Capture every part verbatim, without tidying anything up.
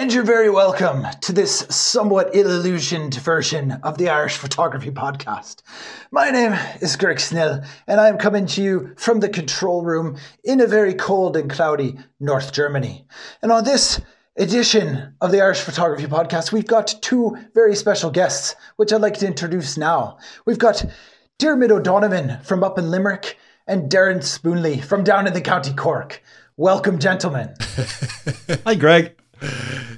And you're very welcome to this somewhat ill-illusioned version of the Irish Photography Podcast. My name is Greg Snell, and I am coming to you from the control room in a very cold and cloudy North Germany. And on this edition of the Irish Photography Podcast, we've got two very special guests, which I'd like to introduce now. We've got Diarmuid O'Donovan from up in Limerick and Darren Spoonley from down in the County Cork. Welcome, gentlemen. Hi, Greg.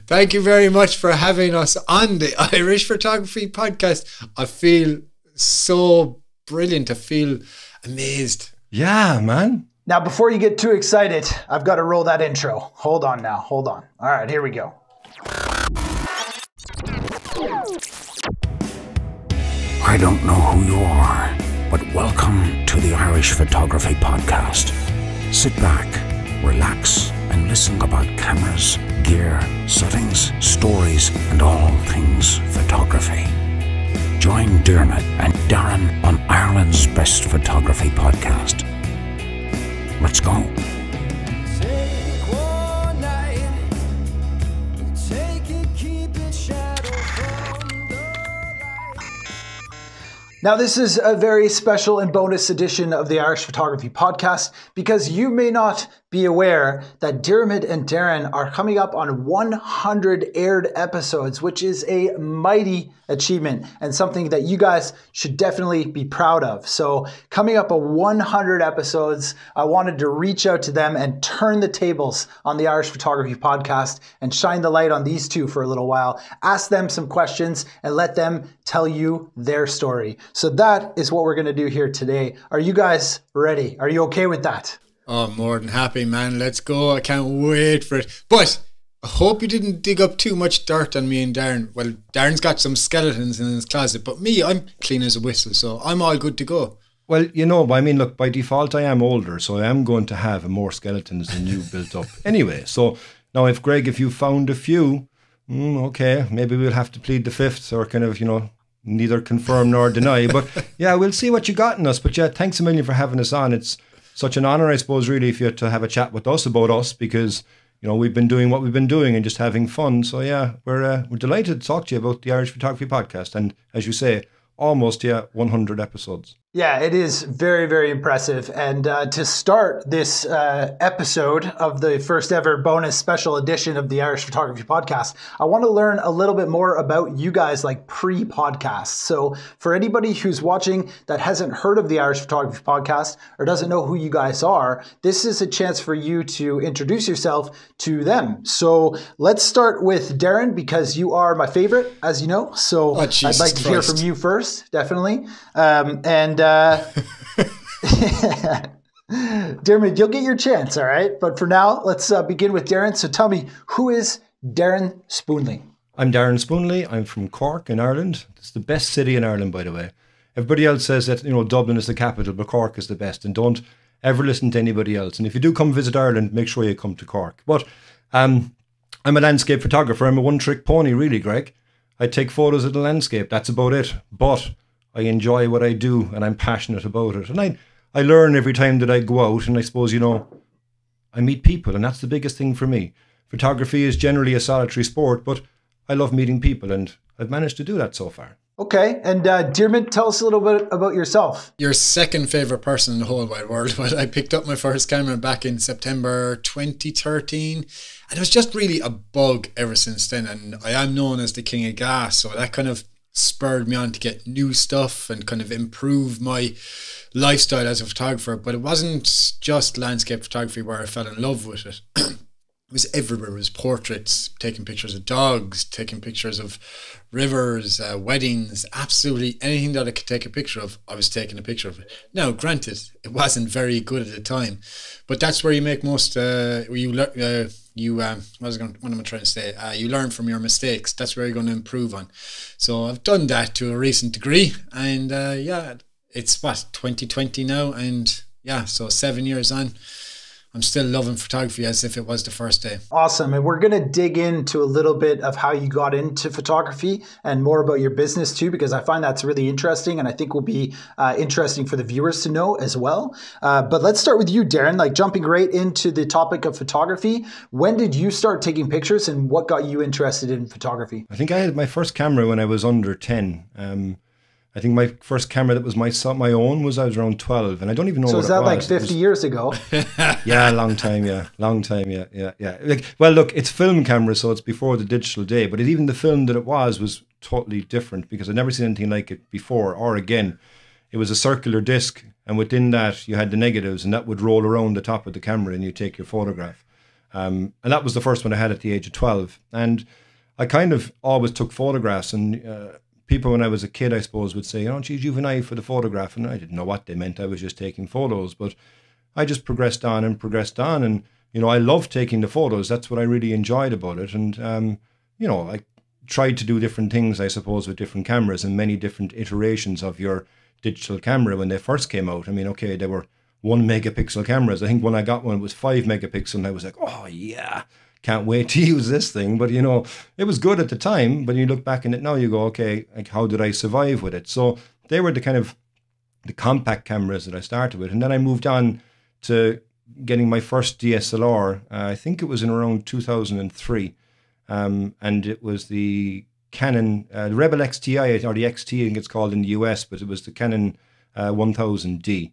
Thank you very much for having us on the Irish Photography Podcast. I feel so brilliant. I feel amazed. Yeah, man. Now, before you get too excited, I've got to roll that intro. Hold on now. Hold on. All right, here we go. I don't know who you are, but welcome to the Irish Photography Podcast. Sit back, relax, and listen about cameras, gear, settings, stories, and all things photography. Join Diarmuid and Darren on Ireland's Best Photography Podcast. Let's go. Now, this is a very special and bonus edition of the Irish Photography Podcast because you may not be aware that Diarmuid and Darren are coming up on one hundred aired episodes, which is a mighty achievement and something that you guys should definitely be proud of. So coming up on one hundred episodes, I wanted to reach out to them and turn the tables on the Irish Photography Podcast and shine the light on these two for a little while, ask them some questions and let them tell you their story. So that is what we're going to do here today. Are you guys ready? Are you okay with that? Oh, more than happy, man. Let's go. I can't wait for it. But I hope you didn't dig up too much dirt on me and Darren. Well, Darren's got some skeletons in his closet, but me, I'm clean as a whistle, so I'm all good to go. Well, you know, I mean, look, by default, I am older, so I am going to have more skeletons than you built up anyway. So now, if Greg, if you found a few, mm, okay, maybe we'll have to plead the fifth or kind of, you know, neither confirm nor deny. But yeah, we'll see what you got in us. But yeah, thanks a million for having us on. It's such an honor, I suppose, really, if you had to have a chat with us about us, because, you know, we've been doing what we've been doing and just having fun. So yeah, we're uh, we're delighted to talk to you about the Irish Photography Podcast. And as you say, almost, yeah, one hundred episodes. Yeah, it is very, very impressive. And uh, to start this uh, episode of the first ever bonus special edition of the Irish Photography Podcast, I want to learn a little bit more about you guys, like pre-podcast. So for anybody who's watching that hasn't heard of the Irish Photography Podcast or doesn't know who you guys are, this is a chance for you to introduce yourself to them. So let's start with Darren, because you are my favorite, as you know. So oh, Jesus I'd like to Christ. hear from you first, definitely. Um, and Uh, Diarmuid, you'll get your chance, all right? But for now, let's uh, begin with Darren. So tell me, who is Darren Spoonley? I'm Darren Spoonley. I'm from Cork in Ireland. It's the best city in Ireland, by the way. Everybody else says that, you know, Dublin is the capital, but Cork is the best. And don't ever listen to anybody else. And if you do come visit Ireland, make sure you come to Cork. But um, I'm a landscape photographer. I'm a one-trick pony, really, Greg. I take photos of the landscape. That's about it. But I enjoy what I do and I'm passionate about it. And I, I learn every time that I go out, and I suppose, you know, I meet people, and that's the biggest thing for me. Photography is generally a solitary sport, but I love meeting people, and I've managed to do that so far. Okay, and uh, Diarmuid, tell us a little bit about yourself. Your second favourite person in the whole wide world. But I picked up my first camera back in September twenty thirteen, and it was just really a bug ever since then, and I am known as the King of Gas, so that kind of spurred me on to get new stuff and kind of improve my lifestyle as a photographer. But it wasn't just landscape photography where I fell in love with it. It was everywhere. It was portraits, taking pictures of dogs, taking pictures of rivers, uh, weddings, absolutely anything that I could take a picture of, I was taking a picture of it. Now, granted, it wasn't very good at the time, but that's where you make most, uh, where you learn, uh, You, um, what, was I going to, what am I trying to say? Uh, you learn from your mistakes. That's where you're going to improve on. So I've done that to a recent degree. And uh, yeah, it's what, twenty twenty now? And yeah, so seven years on, I'm still loving photography as if it was the first day. Awesome. And we're going to dig into a little bit of how you got into photography and more about your business too, because I find that's really interesting and I think will be uh, interesting for the viewers to know as well. Uh, but let's start with you, Darren, like jumping right into the topic of photography. When did you start taking pictures and what got you interested in photography? I think I had my first camera when I was under ten. Um, I think my first camera that was my my own was I was around twelve, and I don't even know what it was. So is that like fifty years ago? Yeah, a long time, yeah. Long time, yeah, yeah, yeah. Like, well, look, it's film camera, so it's before the digital day, but it, even the film that it was was totally different because I'd never seen anything like it before or again. It was a circular disc, and within that you had the negatives, and that would roll around the top of the camera and you take your photograph. Um, and that was the first one I had at the age of twelve. And I kind of always took photographs, and... Uh, people when I was a kid, I suppose, would say, oh, geez, you've an eye for the photograph. And I didn't know what they meant. I was just taking photos. But I just progressed on and progressed on. And, you know, I loved taking the photos. That's what I really enjoyed about it. And, um, you know, I tried to do different things, I suppose, with different cameras and many different iterations of your digital camera when they first came out. I mean, okay, they were one megapixel cameras. I think when I got one, it was five megapixel. And I was like, oh, yeah. Can't wait to use this thing. But, you know, it was good at the time. But you look back in it now, you go, okay, like, how did I survive with it? So they were the kind of the compact cameras that I started with. And then I moved on to getting my first D S L R. Uh, I think it was in around two thousand three. Um, and it was the Canon, uh, the Rebel X T I, or the X T I, I think it's called in the U S, but it was the Canon uh, one thousand D.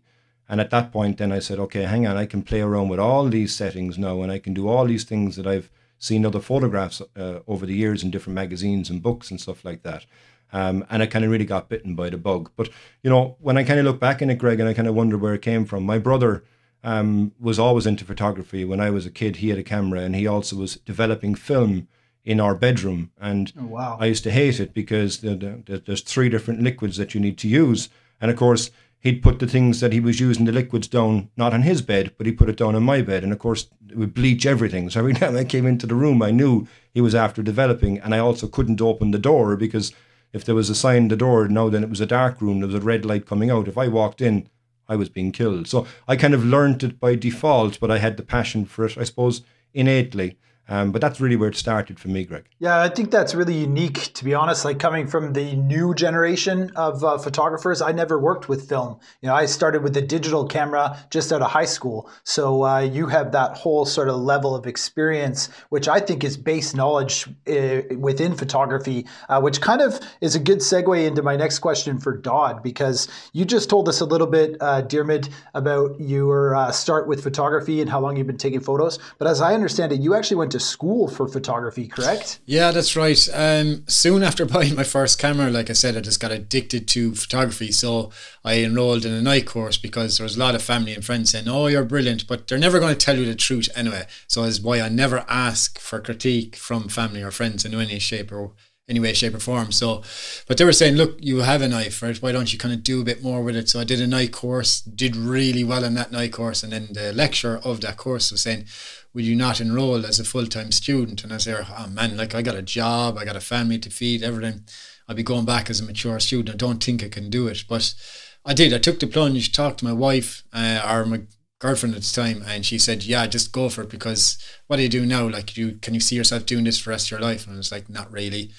And at that point, then I said, okay, hang on, I can play around with all these settings now, and I can do all these things that I've seen other photographs uh, over the years in different magazines and books and stuff like that. Um, and I kind of really got bitten by the bug. But, you know, when I kind of look back in it, Greg, and I kind of wonder where it came from, my brother um, was always into photography. When I was a kid, he had a camera, and he also was developing film in our bedroom. And oh, wow. I used to hate it because there's three different liquids that you need to use. And of course, he'd put the things that he was using, the liquids, down, not on his bed, but he put it down on my bed. And of course, it would bleach everything. So every time I came into the room, I knew he was after developing. And I also couldn't open the door because if there was a sign on the door, now then it was a dark room, there was a red light coming out. If I walked in, I was being killed. So I kind of learned it by default, but I had the passion for it, I suppose, innately. Um, but that's really where it started for me, Greg. Yeah, I think that's really unique, to be honest, like coming from the new generation of uh, photographers. I never worked with film. You know, I started with the digital camera just out of high school. So uh, you have that whole sort of level of experience, which I think is base knowledge uh, within photography, uh, which kind of is a good segue into my next question for Dodd, because you just told us a little bit, uh, Diarmuid, about your uh, start with photography and how long you've been taking photos. But as I understand it, you actually went to school for photography, correct? Yeah, that's right. Um, soon after buying my first camera, like I said, I just got addicted to photography. So I enrolled in a night course because there was a lot of family and friends saying, oh, you're brilliant, but they're never going to tell you the truth anyway. So that's why I never ask for critique from family or friends in any shape or any way, shape or form. So, but they were saying, look, you have a knife, right? Why don't you kind of do a bit more with it? So I did a night course, did really well in that night course. And then the lecturer of that course was saying, will you not enroll as a full-time student? And I said, oh man, like I got a job, I got a family to feed, everything. I'll be going back as a mature student. I don't think I can do it. But I did, I took the plunge, talked to my wife, uh, or my girlfriend at the time, and she said, yeah, just go for it, because what do you do now? Like, you can you see yourself doing this for the rest of your life? And I was like, not really.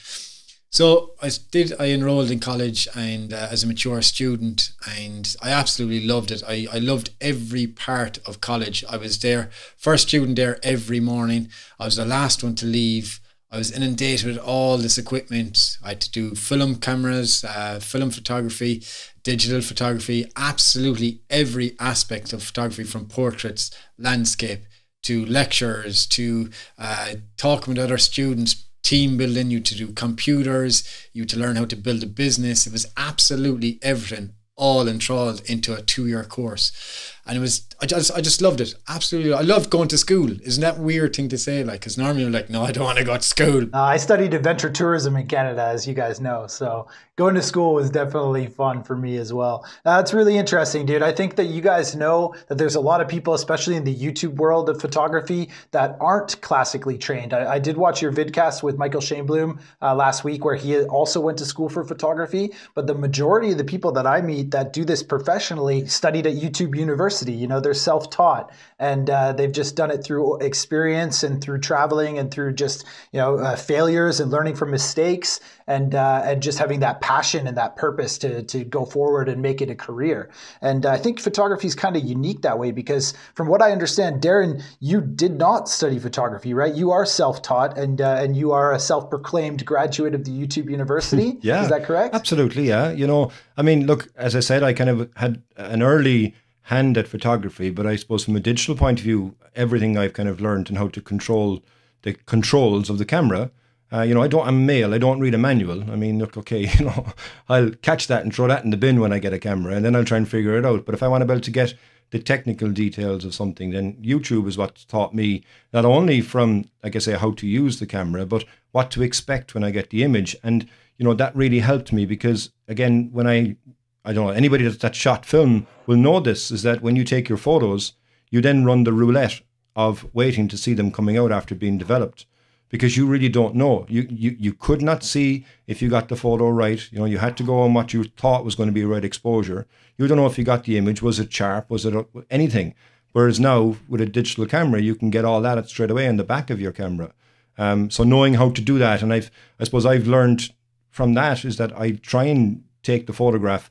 So I did, I enrolled in college and uh, as a mature student, and I absolutely loved it. I, I loved every part of college. I was there, first student there every morning. I was the last one to leave. I was inundated with all this equipment. I had to do film cameras, uh, film photography, digital photography, absolutely every aspect of photography, from portraits, landscape, to lectures, to uh, talking with other students, team building, you to do computers, you to learn how to build a business. It was absolutely everything, all enthralled into a two-year course. And it was, I just, I just loved it. Absolutely. I loved going to school. Isn't that a weird thing to say? Like, because normally you're like, no, I don't want to go to school. Uh, I studied adventure tourism in Canada, as you guys know. So going to school was definitely fun for me as well. That's really interesting, dude. I think that you guys know that there's a lot of people, especially in the YouTube world of photography, that aren't classically trained. I, I did watch your vidcast with Michael Shainblum uh, last week, where he also went to school for photography. But the majority of the people that I meet that do this professionally studied at YouTube University. You know, they're self-taught, and uh, they've just done it through experience and through traveling and through just, you know, uh, failures and learning from mistakes, and uh, and just having that passion and that purpose to, to go forward and make it a career. And I think photography is kind of unique that way, because from what I understand, Darren, you did not study photography, right? You are self-taught, and uh, and you are a self-proclaimed graduate of the YouTube University. Yeah. Is that correct? Absolutely, yeah. You know, I mean, look, as I said, I kind of had an early hand at photography, but I suppose from a digital point of view, everything I've kind of learned and how to control the controls of the camera. Uh, you know, I don't, I'm male, I don't read a manual. I mean, look, okay, you know, I'll catch that and throw that in the bin when I get a camera, and then I'll try and figure it out. But if I want to be able to get the technical details of something, then YouTube is what taught me not only from, like I say, how to use the camera, but what to expect when I get the image. And, you know, that really helped me, because again, when I, I don't know, anybody that's that shot film will know this, is that when you take your photos, you then run the roulette of waiting to see them coming out after being developed, because you really don't know. You, you you could not see if you got the photo right. You know, you had to go on what you thought was going to be right exposure. You don't know if you got the image. Was it sharp? Was it anything? Whereas now, with a digital camera, you can get all that straight away on the back of your camera. Um, so knowing how to do that, and I've, I suppose I've learned from that, is that I try and take the photograph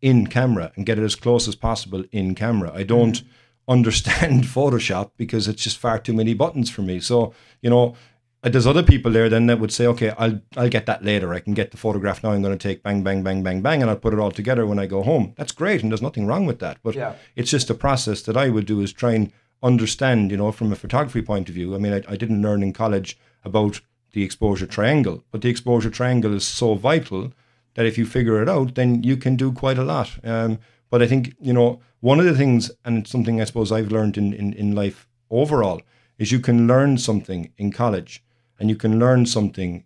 in camera and get it as close as possible in camera. I don't understand Photoshop, because it's just far too many buttons for me. So, you know, there's other people there then that would say, okay, I'll I'll get that later. I can get the photograph now. I'm going to take bang, bang, bang, bang, bang, and I'll put it all together when I go home. That's great, and there's nothing wrong with that. But yeah, it's just a process that I would do, is try and understand, you know, from a photography point of view. I mean, I, I didn't learn in college about the exposure triangle, but the exposure triangle is so vital that if you figure it out, then you can do quite a lot. Um, but I think, you know, one of the things, and it's something I suppose I've learned in, in, in life overall, is you can learn something in college, and you can learn something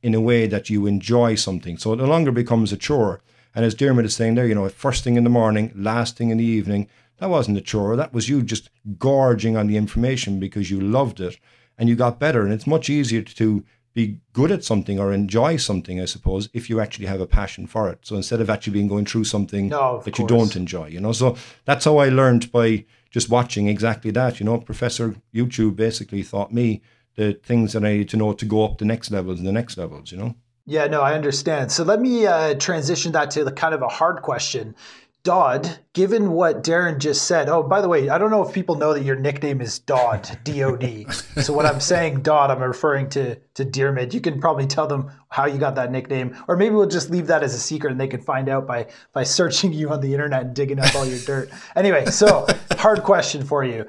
in a way that you enjoy something. So it no longer becomes a chore. And as Diarmuid is saying there, you know, first thing in the morning, last thing in the evening, that wasn't a chore. That was you just gorging on the information because you loved it and you got better. And it's much easier to be good at something or enjoy something, I suppose, if you actually have a passion for it. So instead of actually being going through something no, that course. you don't enjoy, you know. So that's how I learned, by just watching exactly that. You know, Professor YouTube basically taught me the things that I need to know to go up the next levels and the next levels, you know? Yeah, no, I understand. So let me uh, transition that to the kind of a hard question. Dodd, given what Darren just said, oh, by the way, I don't know if people know that your nickname is Dodd, D O D. So when I'm saying Dodd, I'm referring to, to Diarmuid. You can probably tell them how you got that nickname, or maybe we'll just leave that as a secret and they can find out by, by searching you on the internet and digging up all your dirt. Anyway, so hard question for you.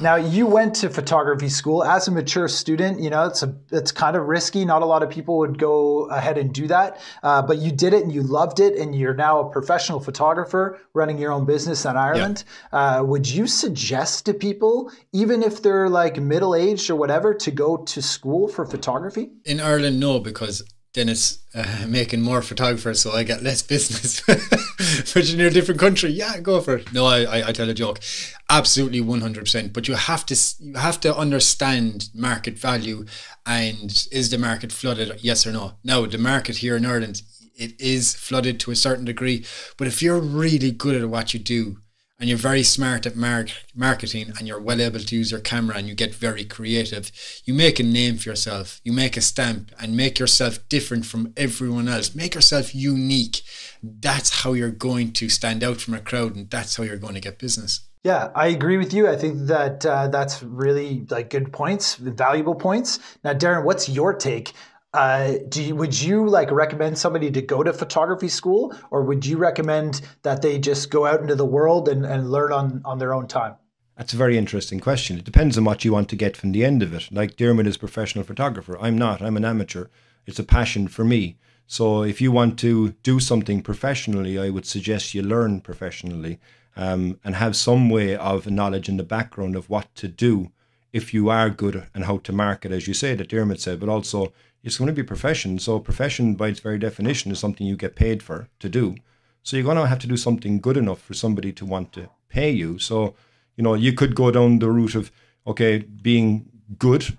Now, you went to photography school as a mature student. You know, it's, a, it's kind of risky. Not a lot of people would go ahead and do that, uh, but you did it and you loved it, and you're now a professional photographer running your own business in Ireland. Yeah. Uh, would you suggest to people, even if they're like middle-aged or whatever, to go to school for photography? In Ireland, no, because then it's uh, making more photographers, so I get less business. But in a different country, yeah, go for it. No, I, I, I tell a joke. Absolutely, one hundred percent. But you have to you have to understand market value, and is the market flooded, yes or no? Now, the market here in Ireland, it is flooded to a certain degree, but if you're really good at what you do and you're very smart at mar marketing and you're well able to use your camera and you get very creative, you make a name for yourself, you make a stamp, and make yourself different from everyone else. Make yourself unique. That's how you're going to stand out from a crowd, and that's how you're going to get business. Yeah, I agree with you. I think that uh, that's really like good points, valuable points. Now, Darren, what's your take? Uh, do you, would you like recommend somebody to go to photography school, or would you recommend that they just go out into the world and, and learn on, on their own time? That's a very interesting question. It depends on what you want to get from the end of it. Like Diarmuid is a professional photographer. I'm not. I'm an amateur. It's a passion for me. So if you want to do something professionally, I would suggest you learn professionally um, and have some way of knowledge in the background of what to do if you are good, and how to market, as you say, that Diarmuid said, but also it's going to be a profession. So a profession, by its very definition, is something you get paid for to do. So you're going to have to do something good enough for somebody to want to pay you. So, you know, you could go down the route of, okay, being good,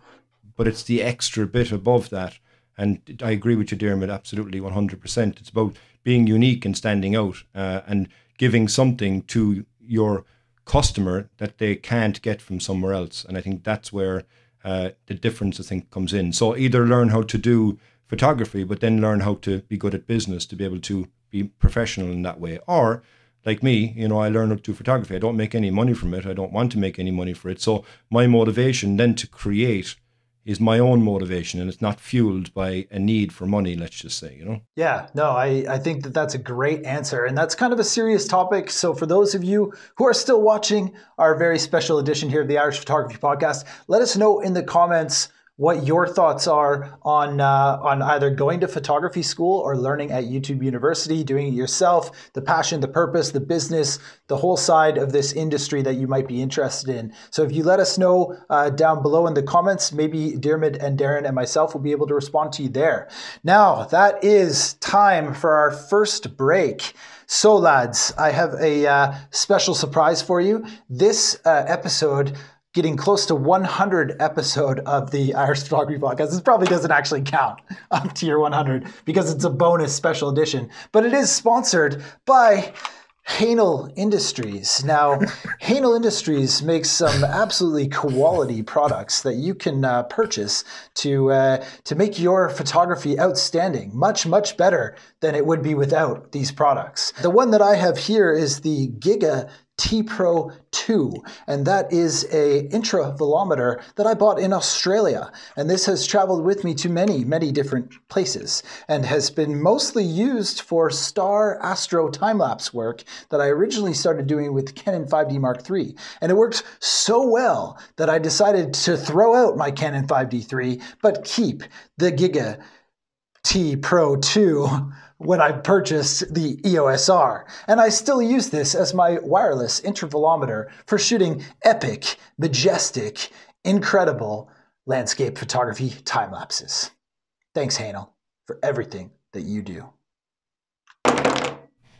but it's the extra bit above that. And I agree with you, Diarmuid, absolutely one hundred percent. It's about being unique and standing out uh, and giving something to your customer that they can't get from somewhere else. And I think that's where uh, the difference, I think, comes in. So either learn how to do photography, but then learn how to be good at business, to be able to be professional in that way. Or, like me, you know, I learn how to do photography. I don't make any money from it. I don't want to make any money for it. So my motivation then to create is my own motivation, and it's not fueled by a need for money, let's just say, you know? Yeah, no, I, I think that that's a great answer, and that's kind of a serious topic. So for those of you who are still watching our very special edition here of the Irish Photography Podcast, let us know in the comments what your thoughts are on uh, on either going to photography school or learning at YouTube University, doing it yourself, the passion, the purpose, the business, the whole side of this industry that you might be interested in. So if you let us know uh, down below in the comments, maybe Diarmuid and Darren and myself will be able to respond to you there. Now, that is time for our first break. So lads, I have a uh, special surprise for you. This uh, episode, getting close to one hundred episode of the Irish Photography Podcast. This probably doesn't actually count up to your one hundred because it's a bonus special edition, but it is sponsored by Hähnel Industries. Now, Hähnel Industries makes some absolutely quality products that you can uh, purchase to uh, to make your photography outstanding, much, much better than it would be without these products. The one that I have here is the Giga T Pro Two, and that is a intravelometer that I bought in Australia. And this has traveled with me to many, many different places and has been mostly used for star astro time-lapse work that I originally started doing with Canon five D Mark three. And it worked so well that I decided to throw out my Canon five D three, but keep the Giga T Pro Two when I purchased the E O S R. And I still use this as my wireless intervalometer for shooting epic, majestic, incredible landscape photography time lapses. Thanks, Hähnel, for everything that you do.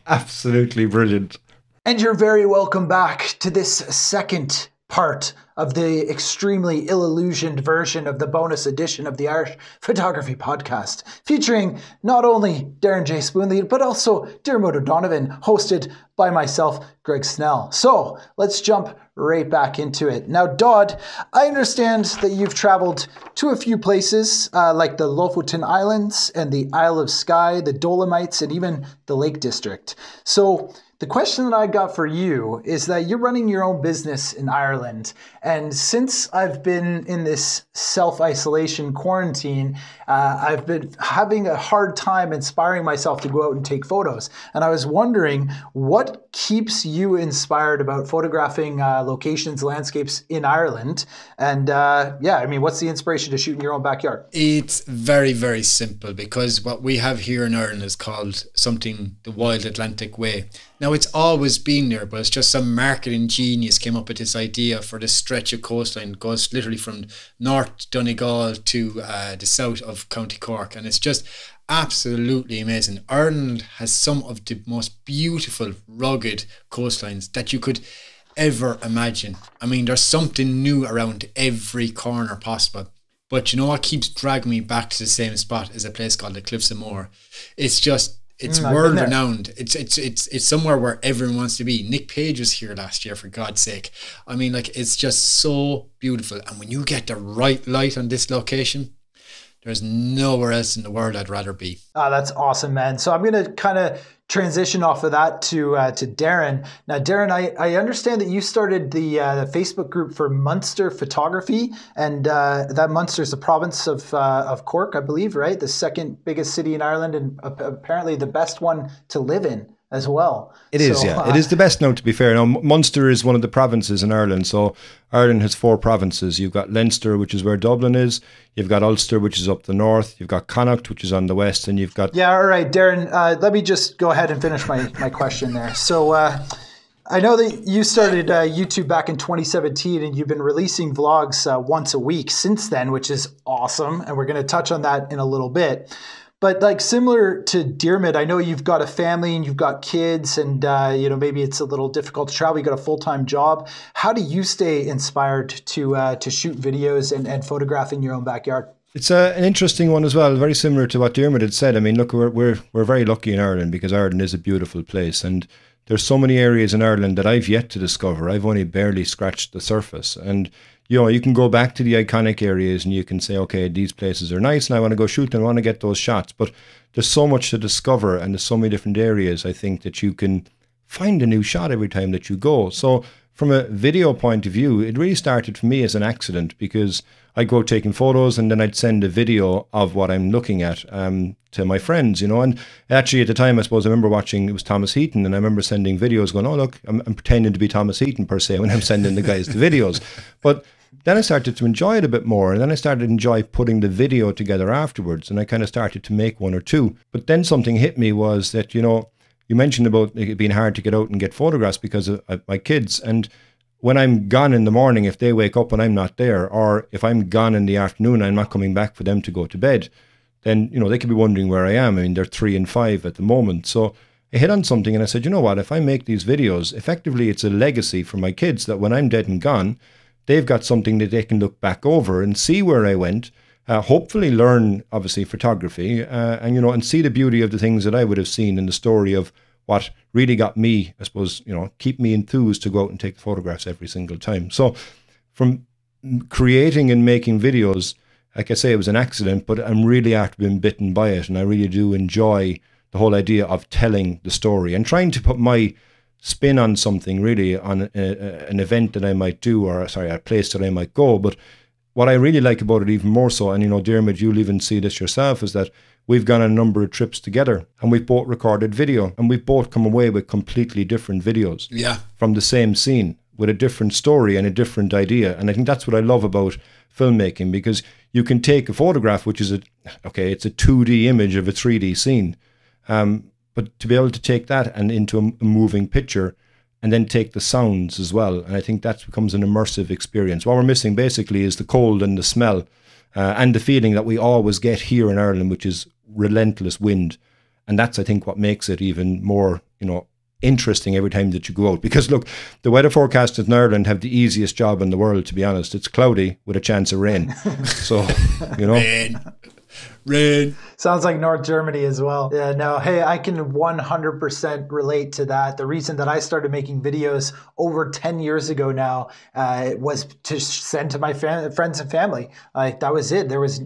Absolutely brilliant. And you're very welcome back to this second part of the extremely ill-illusioned version of the bonus edition of the Irish Photography Podcast, featuring not only Darren J Spoonley, but also Diarmuid O'Donovan, hosted by myself, Greg Snell. So let's jump right back into it. Now, Dod, I understand that you've traveled to a few places uh, like the Lofoten Islands and the Isle of Skye, the Dolomites, and even the Lake District. So the question that I got for you is that you're running your own business in Ireland. And since I've been in this self-isolation quarantine, uh, I've been having a hard time inspiring myself to go out and take photos. And I was wondering, what keeps you inspired about photographing uh, locations, landscapes in Ireland? And uh, yeah, I mean, what's the inspiration to shoot in your own backyard? It's very, very simple, because what we have here in Ireland is called something, the Wild Atlantic Way. Now, it's always been there, but it's just some marketing genius came up with this idea for this stretch of coastline. It goes literally from North Donegal to uh, the south of County Cork, and it's just absolutely amazing. Ireland has some of the most beautiful rugged coastlines that you could ever imagine. I mean, there's something new around every corner possible. But you know what keeps dragging me back to the same spot is a place called the Cliffs of Moher. It's just It's mm, world renowned. It's it's it's it's somewhere where everyone wants to be. Nick Page was here last year, for God's sake. I mean, like, it's just so beautiful. And when you get the right light on this location, there's nowhere else in the world I'd rather be. Ah, oh, that's awesome, man. So I'm gonna kind of transition off of that to uh, to Darren. Now, Darren, I, I understand that you started the, uh, the Facebook group for Munster Photography, and uh, that Munster is the province of uh, of Cork, I believe, right? The second biggest city in Ireland, and apparently the best one to live in as well. It is, so, yeah. Uh, it is the best now, to be fair. Now, Munster is one of the provinces in Ireland. So Ireland has four provinces. You've got Leinster, which is where Dublin is. You've got Ulster, which is up the north. You've got Connacht, which is on the west. And you've got... Yeah, all right, Darren, uh, let me just go ahead and finish my, my question there. So uh, I know that you started uh, YouTube back in twenty seventeen, and you've been releasing vlogs uh, once a week since then, which is awesome. And we're going to touch on that in a little bit. But like, similar to Diarmuid, I know you've got a family and you've got kids, and uh, you know, maybe it's a little difficult to travel. You got a full-time job. How do you stay inspired to uh, to shoot videos and, and photograph in your own backyard? It's a, an interesting one as well, very similar to what Diarmuid had said. I mean, look, we're, we're, we're very lucky in Ireland because Ireland is a beautiful place. And there's so many areas in Ireland that I've yet to discover. I've only barely scratched the surface. And, you know, you can go back to the iconic areas and you can say, okay, these places are nice and I want to go shoot and I want to get those shots. But there's so much to discover and there's so many different areas, I think, that you can find a new shot every time that you go. So from a video point of view, it really started for me as an accident because I go taking photos and then I'd send a video of what I'm looking at um, to my friends, you know. And actually at the time, I suppose I remember watching, it was Thomas Heaton, and I remember sending videos going, oh, look, I'm, I'm pretending to be Thomas Heaton per se when I'm sending the guys the videos. But then I started to enjoy it a bit more, and then I started to enjoy putting the video together afterwards, and I kind of started to make one or two. But then something hit me was that, you know, you mentioned about it being hard to get out and get photographs because of my kids. And when I'm gone in the morning, if they wake up and I'm not there, or if I'm gone in the afternoon, I'm not coming back for them to go to bed, then, you know, they could be wondering where I am. I mean, they're three and five at the moment. So I hit on something and I said, you know what, if I make these videos, effectively it's a legacy for my kids that when I'm dead and gone, they've got something that they can look back over and see where I went, uh, hopefully learn, obviously, photography, uh, and, you know, and see the beauty of the things that I would have seen in the story of what really got me, I suppose, you know, keep me enthused to go out and take the photographs every single time. So from creating and making videos, like I say, it was an accident, but I'm really after being bitten by it. And I really do enjoy the whole idea of telling the story and trying to put my spin on something, really, on a, a, an event that I might do, or sorry, a place that I might go. But what I really like about it even more so, and, you know, Diarmuid, you'll even see this yourself, is that we've gone on a number of trips together and we've both recorded video and we've both come away with completely different videos yeah. from the same scene with a different story and a different idea. And I think that's what I love about filmmaking, because you can take a photograph, which is a, okay, it's a two D image of a three D scene. Um, but to be able to take that and into a, a moving picture and then take the sounds as well. And I think that becomes an immersive experience. What we're missing basically is the cold and the smell. Uh, and the feeling that we always get here in Ireland, which is relentless wind. And that's, I think, what makes it even more, you know, interesting every time that you go out. Because, look, the weather forecasters in Ireland have the easiest job in the world, to be honest. It's cloudy with a chance of rain. So, you know. Rain. Rain. Sounds like North Germany as well. Yeah, no, hey, I can one hundred percent relate to that. The reason that I started making videos over ten years ago now uh, was to send to my fam friends and family. Like, that was it. There was uh,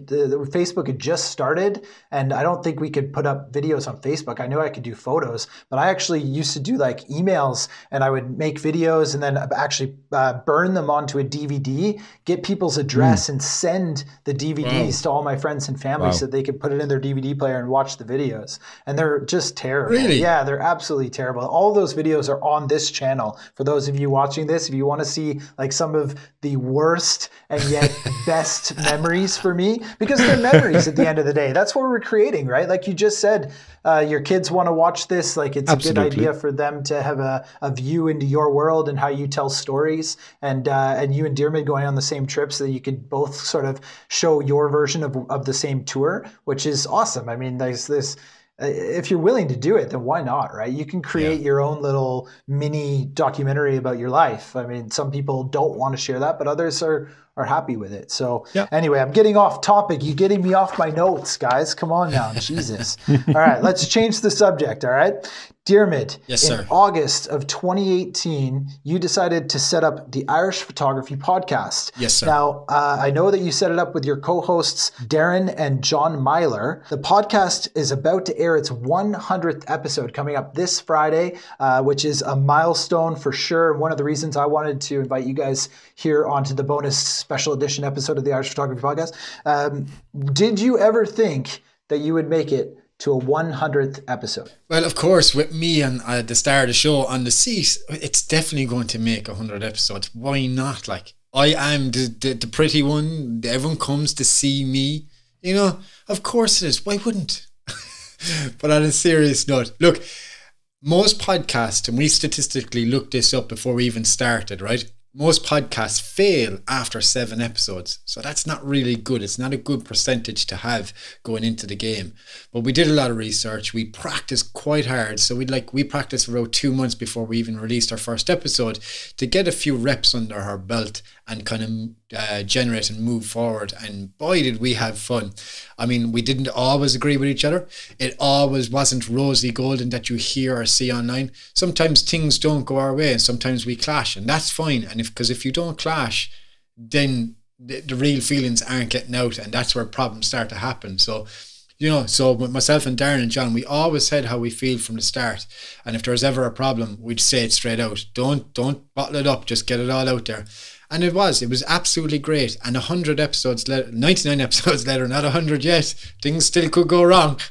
Facebook had just started, and I don't think we could put up videos on Facebook. I knew I could do photos, but I actually used to do like emails, and I would make videos and then actually uh, burn them onto a D V D, get people's address, mm. and send the D V Ds wow. to all my friends and family wow. so they could put it in their D V D player and watch the videos. And they're just terrible. Really? Yeah, they're absolutely terrible. All those videos are on this channel. For those of you watching this, if you want to see like some of the worst and yet best memories for me, because they're memories at the end of the day. That's what we're creating, right? Like you just said, uh, your kids want to watch this. Like it's absolutely a good idea for them to have a, a view into your world and how you tell stories. And uh, and you and Diarmuid going on the same trip so that you could both sort of show your version of, of the same tour, which is awesome. I mean, there's this, if you're willing to do it, then why not, right? You can create yeah. your own little mini documentary about your life. I mean, some people don't want to share that, but others are are happy with it. So yeah. anyway, I'm getting off topic. You're getting me off my notes, guys. Come on now, Jesus. All right, let's change the subject, all right? Diarmuid, yes, sir. In August of twenty eighteen, you decided to set up the Irish Photography Podcast. Yes, sir. Now, uh, I know that you set it up with your co-hosts, Darren and John Myler. The podcast is about to air its one hundredth episode coming up this Friday, uh, which is a milestone for sure. One of the reasons I wanted to invite you guys here onto the bonus special edition episode of the Irish Photography Podcast. Um, did you ever think that you would make it to a one hundredth episode? Well, of course, with me and uh, the star of the show on the seat, it's definitely going to make one hundred episodes. Why not? Like, I am the, the, the pretty one. Everyone comes to see me. You know, of course it is. Why wouldn't? But on a serious note, look, most podcasts, and we statistically looked this up before we even started, right? Most podcasts fail after seven episodes. So that's not really good. It's not a good percentage to have going into the game. But we did a lot of research. We practiced quite hard. So we'd like, we practiced for about two months before we even released our first episode to get a few reps under our belt and kind of uh, generate and move forward. And boy, did we have fun. I mean, we didn't always agree with each other. It always wasn't rosy golden that you hear or see online. Sometimes things don't go our way and sometimes we clash, and that's fine. And if, because if you don't clash, then the, the real feelings aren't getting out, and that's where problems start to happen. So, you know, so with myself and Darren and John, we always said how we feel from the start. And if there was ever a problem, we'd say it straight out. Don't, don't bottle it up. Just get it all out there. And it was, it was absolutely great. And one hundred episodes later, ninety-nine episodes later, not one hundred yet, things still could go wrong.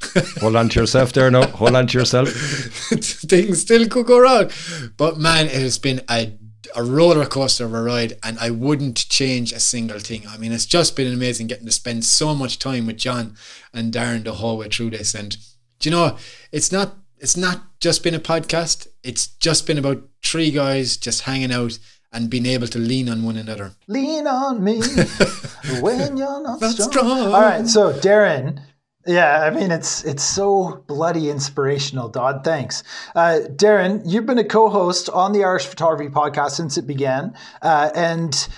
Hold on to yourself there now. Hold on to yourself. Things still could go wrong. But man, it has been a a roller coaster of a ride, and I wouldn't change a single thing. I mean, it's just been amazing getting to spend so much time with John and Darren the whole way through this. And do you know, it's not it's not just been a podcast, it's just been about three guys just hanging out and being able to lean on one another. Lean on me when you're not, not strong. strong. All right, so Darren, yeah, I mean, it's it's so bloody inspirational, Dodd. Thanks. Uh, Darren, you've been a co-host on the Irish Photography Podcast since it began. Uh, and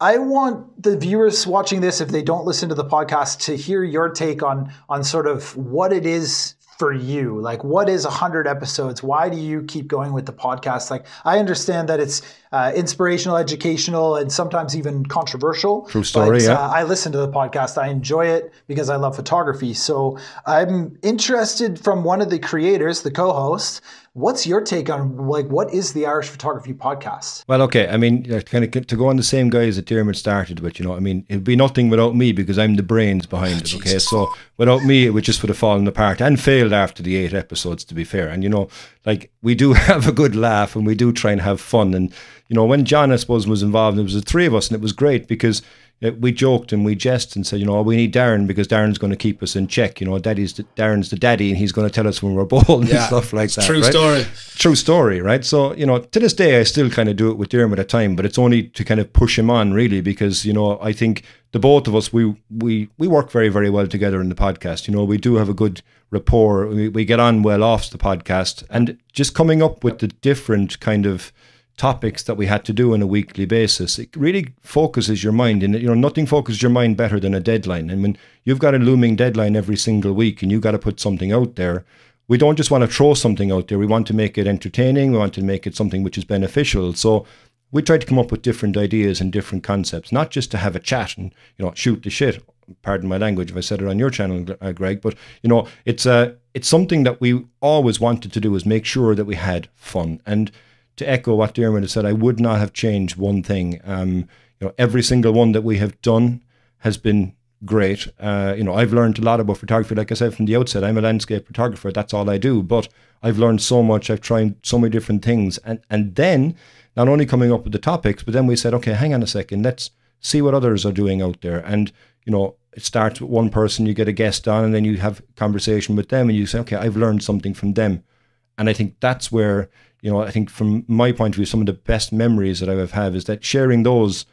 I want the viewers watching this, if they don't listen to the podcast, to hear your take on, on sort of what it is for you. Like, what is one hundred episodes? Why do you keep going with the podcast? Like, I understand that it's uh, inspirational, educational, and sometimes even controversial. True story, but, yeah. Uh, I listen to the podcast. I enjoy it because I love photography. So I'm interested from one of the creators, the co-host, what's your take on, like, what is the Irish Photography Podcast? Well, okay, I mean, kind of to go on the same guys that Diarmuid started with, you know, I mean, it'd be nothing without me because I'm the brains behind it, okay? So without me, it would just would have fallen apart and failed after the eight episodes, to be fair. And, you know, like, we do have a good laugh and we do try and have fun. And, you know, when John, I suppose, was involved, it was the three of us, and it was great because we joked and we jest and said, you know, we need Darren because Darren's going to keep us in check. You know, daddy's the, Darren's the daddy, and he's going to tell us when we're bald, yeah, and stuff like that. True, right? Story. True story, right? So, you know, to this day, I still kind of do it with Diarmuid at a time, but it's only to kind of push him on, really, because, you know, I think the both of us, we we we work very, very well together in the podcast. You know, we do have a good rapport. We, we get on well off the podcast, and just coming up with the different kind of topics that we had to do on a weekly basis, it really focuses your mind. And, you know, nothing focuses your mind better than a deadline. And when you've got a looming deadline every single week and you've got to put something out there, we don't just want to throw something out there. We want to make it entertaining. We want to make it something which is beneficial. So we try to come up with different ideas and different concepts, not just to have a chat and, you know, shoot the shit. Pardon my language if I said it on your channel, uh, Greg, but, you know, it's uh, it's something that we always wanted to do, is make sure that we had fun. And to echo what Diarmuid has said, I would not have changed one thing. Um, you know, every single one that we have done has been great. Uh, you know, I've learned a lot about photography. Like I said from the outset, I'm a landscape photographer. That's all I do. But I've learned so much. I've tried so many different things, and and then not only coming up with the topics, but then we said, okay, hang on a second, let's see what others are doing out there. And, you know, it starts with one person. You get a guest on, and then you have a conversation with them, and you say, okay, I've learned something from them. And I think that's where, you know, I think from my point of view, some of the best memories that I have had is that sharing those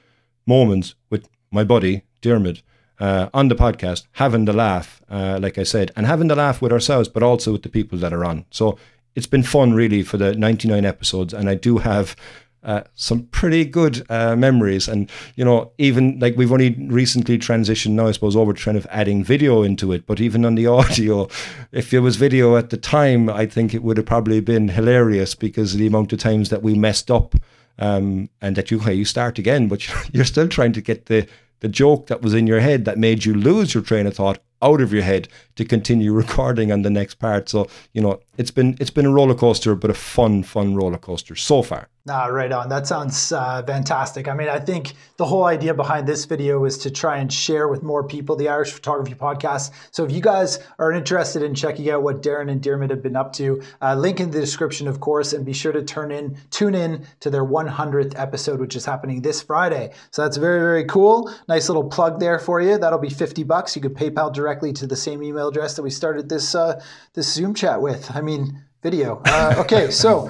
moments with my buddy, Diarmuid, uh, on the podcast, having the laugh, uh, like I said, and having the laugh with ourselves, but also with the people that are on. So it's been fun, really, for the ninety-nine episodes. And I do have uh, some pretty good uh, memories. And, you know, even like we've only recently transitioned now, I suppose, over to kind of adding video into it. But even on the audio, if there was video at the time, I think it would have probably been hilarious because of the amount of times that we messed up, um, and that you, hey, you start again, but you're still trying to get the, the joke that was in your head that made you lose your train of thought out of your head to continue recording on the next part. So, you know, it's been it's been a roller coaster, but a fun, fun roller coaster so far. Ah, right on. That sounds uh, fantastic. I mean, I think the whole idea behind this video is to try and share with more people the Irish Photography Podcast. So if you guys are interested in checking out what Darren and Diarmuid have been up to, uh, link in the description, of course, and be sure to turn in, tune in to their one hundredth episode, which is happening this Friday. So that's very, very cool. Nice little plug there for you. That'll be fifty bucks. You could PayPal directly to the same email address that we started this uh, this Zoom chat with. I mean, video. Uh, okay, so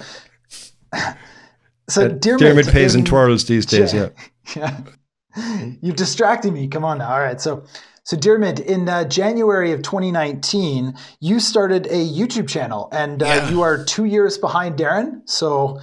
so uh, Diarmuid pays in, and twirls these days. Yeah, yeah. You've distracted me. Come on now. All right, so so Diarmuid, in uh, January of twenty nineteen, you started a YouTube channel, and uh, yeah. you are two years behind Darren. So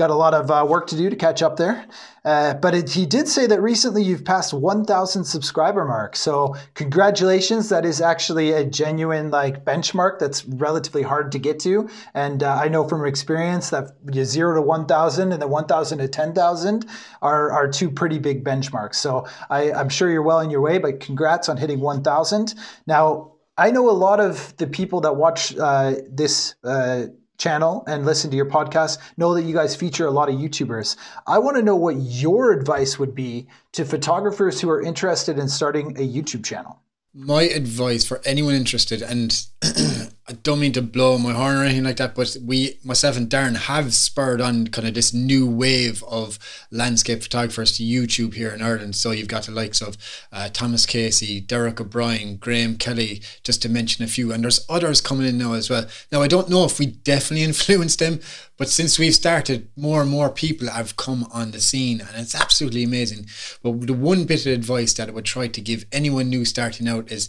Got a lot of uh, work to do to catch up there. Uh, but it, he did say that recently you've passed one thousand subscriber mark. So congratulations. That is actually a genuine like benchmark that's relatively hard to get to. And uh, I know from experience that zero to one thousand and then one thousand to ten thousand are, are two pretty big benchmarks. So I, I'm sure you're well on your way, but congrats on hitting one thousand. Now, I know a lot of the people that watch uh, this uh, channel and listen to your podcast know that you guys feature a lot of YouTubers. I want to know what your advice would be to photographers who are interested in starting a YouTube channel. My advice for anyone interested, and I don't mean to blow my horn or anything like that, but we, myself and Darren, have spurred on kind of this new wave of landscape photographers to YouTube here in Ireland. So you've got the likes of uh, Thomas Casey, Derek O'Brien, Graham Kelly, just to mention a few. And there's others coming in now as well. Now, I don't know if we definitely influenced them, but since we've started, more and more people have come on the scene, and it's absolutely amazing. But the one bit of advice that I would try to give anyone new starting out is,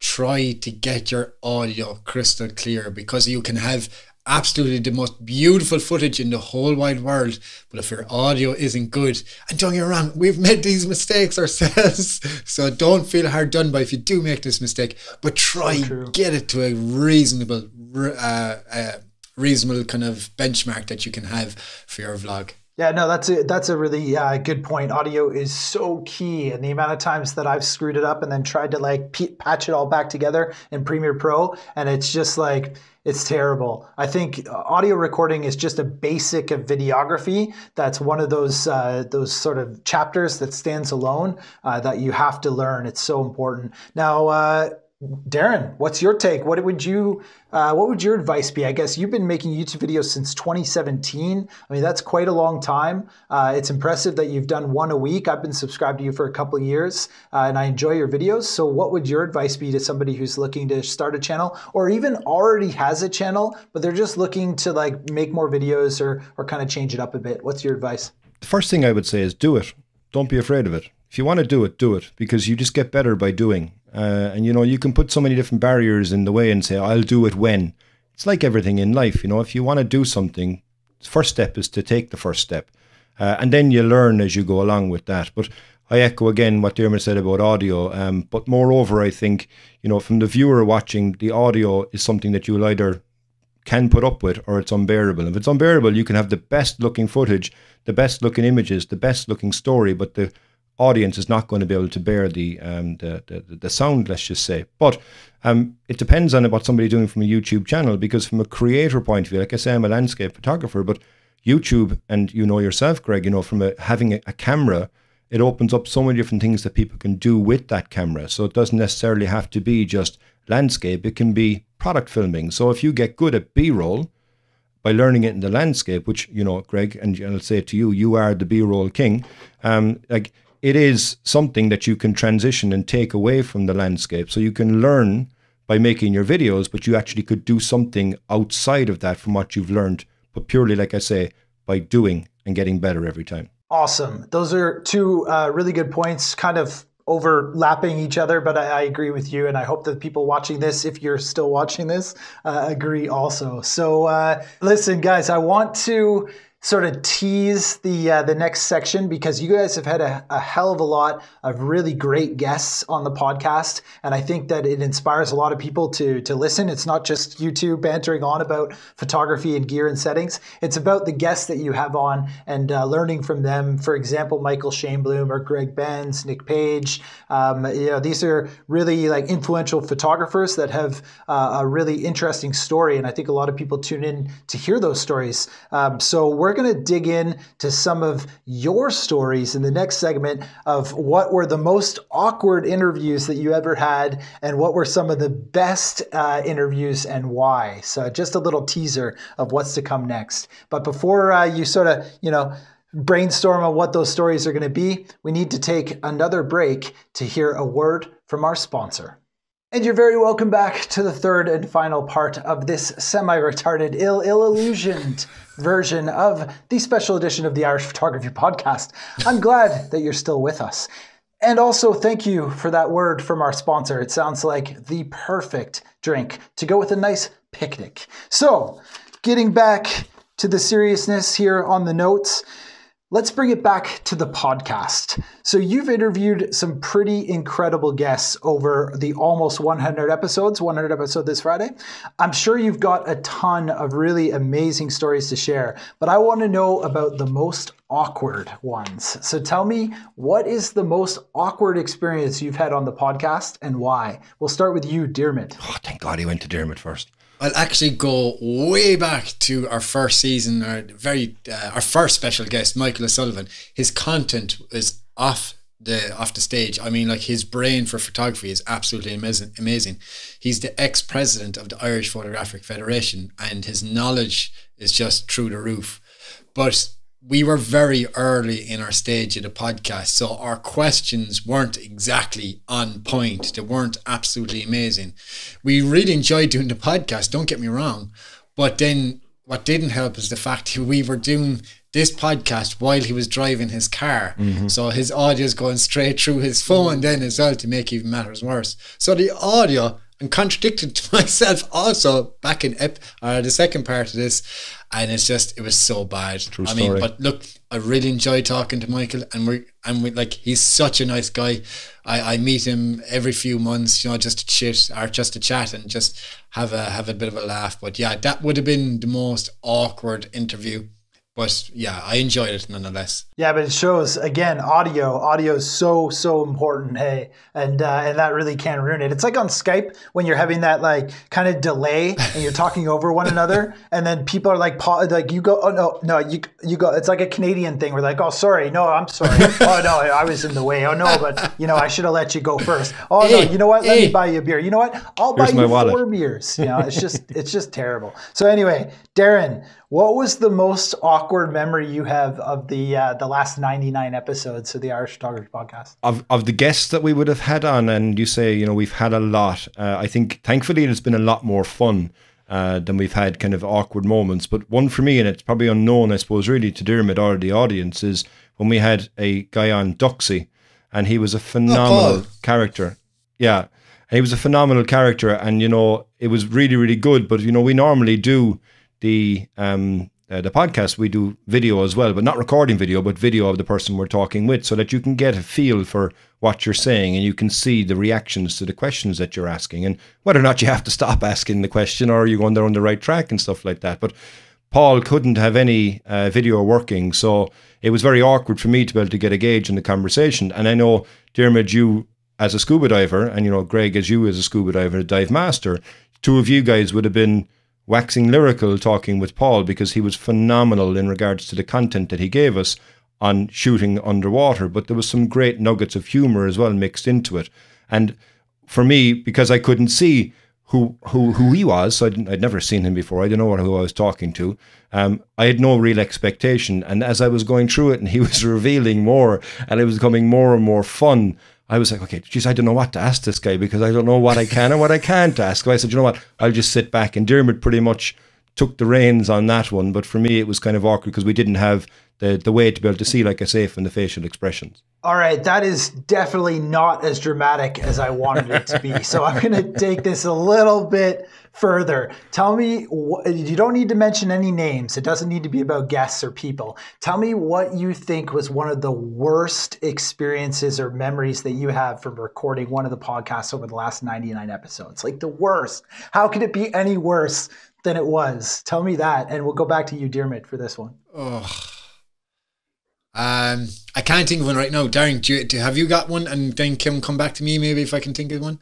try to get your audio crystal clear, because you can have absolutely the most beautiful footage in the whole wide world, but if your audio isn't good, and don't get me wrong, we've made these mistakes ourselves, so don't feel hard done by if you do make this mistake, but try to get it to a reasonable uh, uh, reasonable kind of benchmark that you can have for your vlog. Yeah, no, that's a, that's a really uh, good point. Audio is so key, and the amount of times that I've screwed it up and then tried to like patch it all back together in Premiere Pro, and it's just like, it's terrible. I think audio recording is just a basic of videography. That's one of those uh, those sort of chapters that stands alone uh, that you have to learn. It's so important. Now, uh, Darren, what's your take? What would you, uh, what would your advice be? I guess you've been making YouTube videos since twenty seventeen. I mean, that's quite a long time. Uh, it's impressive that you've done one a week. I've been subscribed to you for a couple of years, uh, and I enjoy your videos. So what would your advice be to somebody who's looking to start a channel, or even already has a channel, but they're just looking to like make more videos or, or kind of change it up a bit? What's your advice? The first thing I would say is do it. Don't be afraid of it. If you want to do it, do it, because you just get better by doing. Uh, and, you know, you can put so many different barriers in the way and say, I'll do it when. It's like everything in life. You know, if you want to do something, the first step is to take the first step. Uh, and then you learn as you go along with that. But I echo again what Diarmuid said about audio. Um, but moreover, I think, you know, from the viewer watching, the audio is something that you'll either can put up with or it's unbearable. If it's unbearable, you can have the best looking footage, the best looking images, the best looking story, but the audience is not going to be able to bear the um, the, the the sound, let's just say. But um, it depends on what somebody's doing from a YouTube channel, because from a creator point of view, like I say, I'm a landscape photographer, but YouTube, and you know yourself, Greg, you know, from a, having a, a camera, it opens up so many different things that people can do with that camera. So it doesn't necessarily have to be just landscape. It can be product filming. So if you get good at B-roll by learning it in the landscape, which, you know, Greg, and I'll say it to you, you are the B-roll king. Um, like, it is something that you can transition and take away from the landscape. So you can learn by making your videos, but you actually could do something outside of that from what you've learned, but purely, like I say, by doing and getting better every time. Awesome. Those are two uh, really good points, kind of overlapping each other, but I, I agree with you, and I hope that people watching this, if you're still watching this, uh, agree also. So uh, listen, guys, I want to sort of tease the uh, the next section, because you guys have had a, a hell of a lot of really great guests on the podcast, and I think that it inspires a lot of people to to listen. It's not just you two bantering on about photography and gear and settings. It's about the guests that you have on and uh, learning from them. For example, Michael Shainblum or Greg Benz, Nick Page. Um, you know, these are really like influential photographers that have uh, a really interesting story, and I think a lot of people tune in to hear those stories. Um, so we're We're going to dig in to some of your stories in the next segment of what were the most awkward interviews that you ever had, and what were some of the best uh, interviews and why. So just a little teaser of what's to come next. But before uh, you sort of, you know, brainstorm on what those stories are going to be, we need to take another break to hear a word from our sponsor. And you're very welcome back to the third and final part of this semi-retarded, ill, ill-illusioned version of the special edition of the Irish Photography Podcast. I'm glad that you're still with us. And also, thank you for that word from our sponsor. It sounds like the perfect drink to go with a nice picnic. So, getting back to the seriousness here on the notes, let's bring it back to the podcast. So you've interviewed some pretty incredible guests over the almost one hundred episodes, one hundred episode this Friday. I'm sure you've got a ton of really amazing stories to share, but I want to know about the most awkward ones. So tell me, what is the most awkward experience you've had on the podcast and why? We'll start with you, Diarmuid. Oh, thank God he went to Diarmuid first. I'll actually go way back to our first season, our very uh, our first special guest, Michael O'Sullivan. His content is off the off the stage. I mean, like, his brain for photography is absolutely amazing. Amazing. He's the ex-president of the Irish Photographic Federation, and his knowledge is just through the roof. But we were very early in our stage of the podcast, so our questions weren't exactly on point. They weren't absolutely amazing. We really enjoyed doing the podcast, don't get me wrong. But then what didn't help is the fact that we were doing this podcast while he was driving his car. Mm-hmm. So his audio is going straight through his phone then as well, to make even matters worse. So the audio, and contradicted to myself also back in ep uh, the second part of this, and it's just, it was so bad. True story. I mean, but look, I really enjoy talking to Michael, and we're and we like, he's such a nice guy. I, I meet him every few months, you know, just to chit or just to chat and just have a have a bit of a laugh. But yeah, that would have been the most awkward interview. But yeah, I enjoyed it nonetheless. Yeah, but it shows, again, audio. Audio is so, so important, hey? And uh, and that really can ruin it. It's like on Skype when you're having that, like, kind of delay and you're talking over one another, and then people are like, like you go, oh, no, no, you you go. It's like a Canadian thing. We're like, oh, sorry. No, I'm sorry. Oh, no, I was in the way. Oh, no, but, you know, I should have let you go first. Oh, hey, no, you know what? Let hey. me buy you a beer. You know what? I'll Here's buy you four wallet. beers. You know, it's just, it's just terrible. So anyway, Darren, what was the most awkward memory you have of the uh, the last ninety-nine episodes of the Irish Photography Podcast? Of, of the guests that we would have had on, and you say, you know, we've had a lot. Uh, I think, thankfully, it's been a lot more fun uh, than we've had kind of awkward moments. But one for me, and it's probably unknown, I suppose, really, to Diarmuid or the audience, is when we had a guy on, Duxie, and he was a phenomenal oh, character. Yeah, and he was a phenomenal character. And, you know, it was really, really good. But, you know, we normally do the um uh, the podcast, we do video as well, but not recording video, but video of the person we're talking with, so that you can get a feel for what you're saying and you can see the reactions to the questions that you're asking and whether or not you have to stop asking the question or you're going there on the right track and stuff like that. But Paul couldn't have any uh, video working, so it was very awkward for me to be able to get a gauge in the conversation. And I know, Diarmuid, you as a scuba diver, and, you know, Greg, as you as a scuba diver, a dive master, two of you guys would have been waxing lyrical talking with Paul, because he was phenomenal in regards to the content that he gave us on shooting underwater. But there was some great nuggets of humor as well mixed into it. And for me, because I couldn't see who who, who he was, so I'd, I'd never seen him before, I didn't know who I was talking to, um, I had no real expectation. And as I was going through it and he was revealing more and it was becoming more and more fun, I was like, okay, geez, I don't know what to ask this guy, because I don't know what I can and what I can't ask. So I said, you know what, I'll just sit back. And Diarmuid pretty much took the reins on that one. But for me, it was kind of awkward because we didn't have the, the way to be able to see, like I say, from the facial expressions. All right, that is definitely not as dramatic as I wanted it to be. So I'm going to take this a little bit further. Tell me, you don't need to mention any names. It doesn't need to be about guests or people. Tell me what you think was one of the worst experiences or memories that you have from recording one of the podcasts over the last ninety-nine episodes. Like the worst. How could it be any worse than it was? Tell me that, and we'll go back to you, Diarmuid, for this one. Oh. Um, I can't think of one right now. Darren, do you, do, have you got one? And then Kim, come back to me maybe if I can think of one.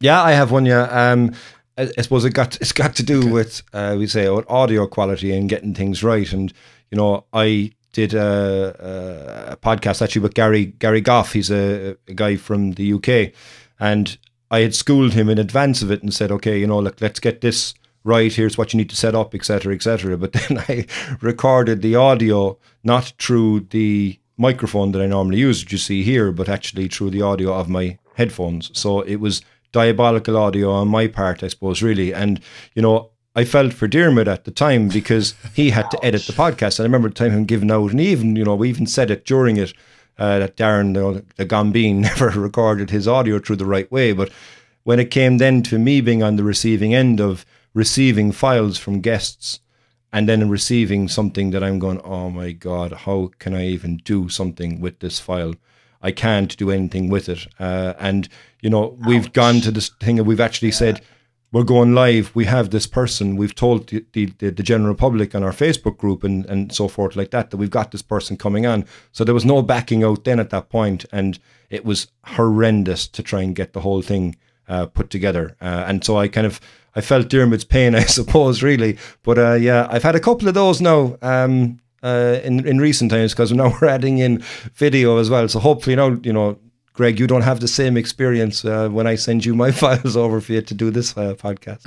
Yeah, I have one. Yeah, um, I, I suppose it got it's got to do okay. with uh, we say audio quality and getting things right. And you know, I did a, a podcast actually with Gary Gary Goff. He's a, a guy from the U K, and I had schooled him in advance of it and said, okay, you know, look, let's get this right, here's what you need to set up, et cetera, et cetera. But then I recorded the audio not through the microphone that I normally use, which you see here, but actually through the audio of my headphones. So it was diabolical audio on my part, I suppose, really. And, you know, I felt for Diarmuid at the time because he had to edit the podcast. And I remember the time him giving out, and even, you know, we even said it during it, uh, that Darren, you know, the Gombeen, never recorded his audio through the right way. But when it came then to me being on the receiving end of receiving files from guests and then receiving something that I'm going, oh my God, how can I even do something with this file? I can't do anything with it. Uh, and, you know, Ouch. We've gone to this thing and we've actually yeah. said, we're going live. We have this person. We've told the, the, the general public on our Facebook group and, and so forth like that, that we've got this person coming on. So there was no backing out then at that point. And it was horrendous to try and get the whole thing uh, put together. Uh, and so I kind of, I felt Diarmuid's pain, I suppose, really. But uh, yeah, I've had a couple of those now. Um, Uh, in, in recent times, because now we're adding in video as well. So hopefully now, you know, Greg, you don't have the same experience uh, when I send you my files over for you to do this uh, podcast.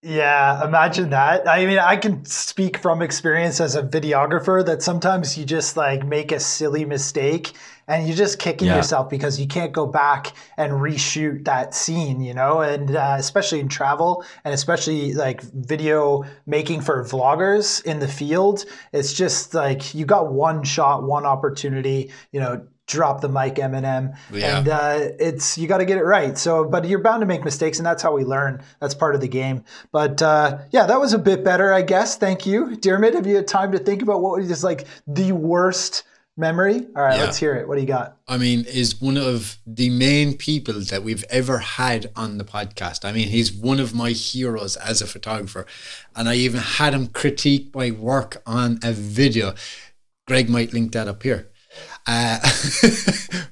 Yeah, imagine that. I mean, I can speak from experience as a videographer that sometimes you just like make a silly mistake and you're just kicking yeah. yourself because you can't go back and reshoot that scene, you know, and uh, especially in travel and especially like video making for vloggers in the field. It's just like you got one shot, one opportunity, you know, drop the mic, Eminem. Yeah. And uh, it's, you got to get it right. So, but you're bound to make mistakes and that's how we learn. That's part of the game. But uh, yeah, that was a bit better, I guess. Thank you. Diarmuid, have you had time to think about what was just like the worst memory? All right, yeah. let's hear it. What do you got? I mean, is one of the main people that we've ever had on the podcast. I mean, he's one of my heroes as a photographer. And I even had him critique my work on a video. Greg might link that up here. Uh,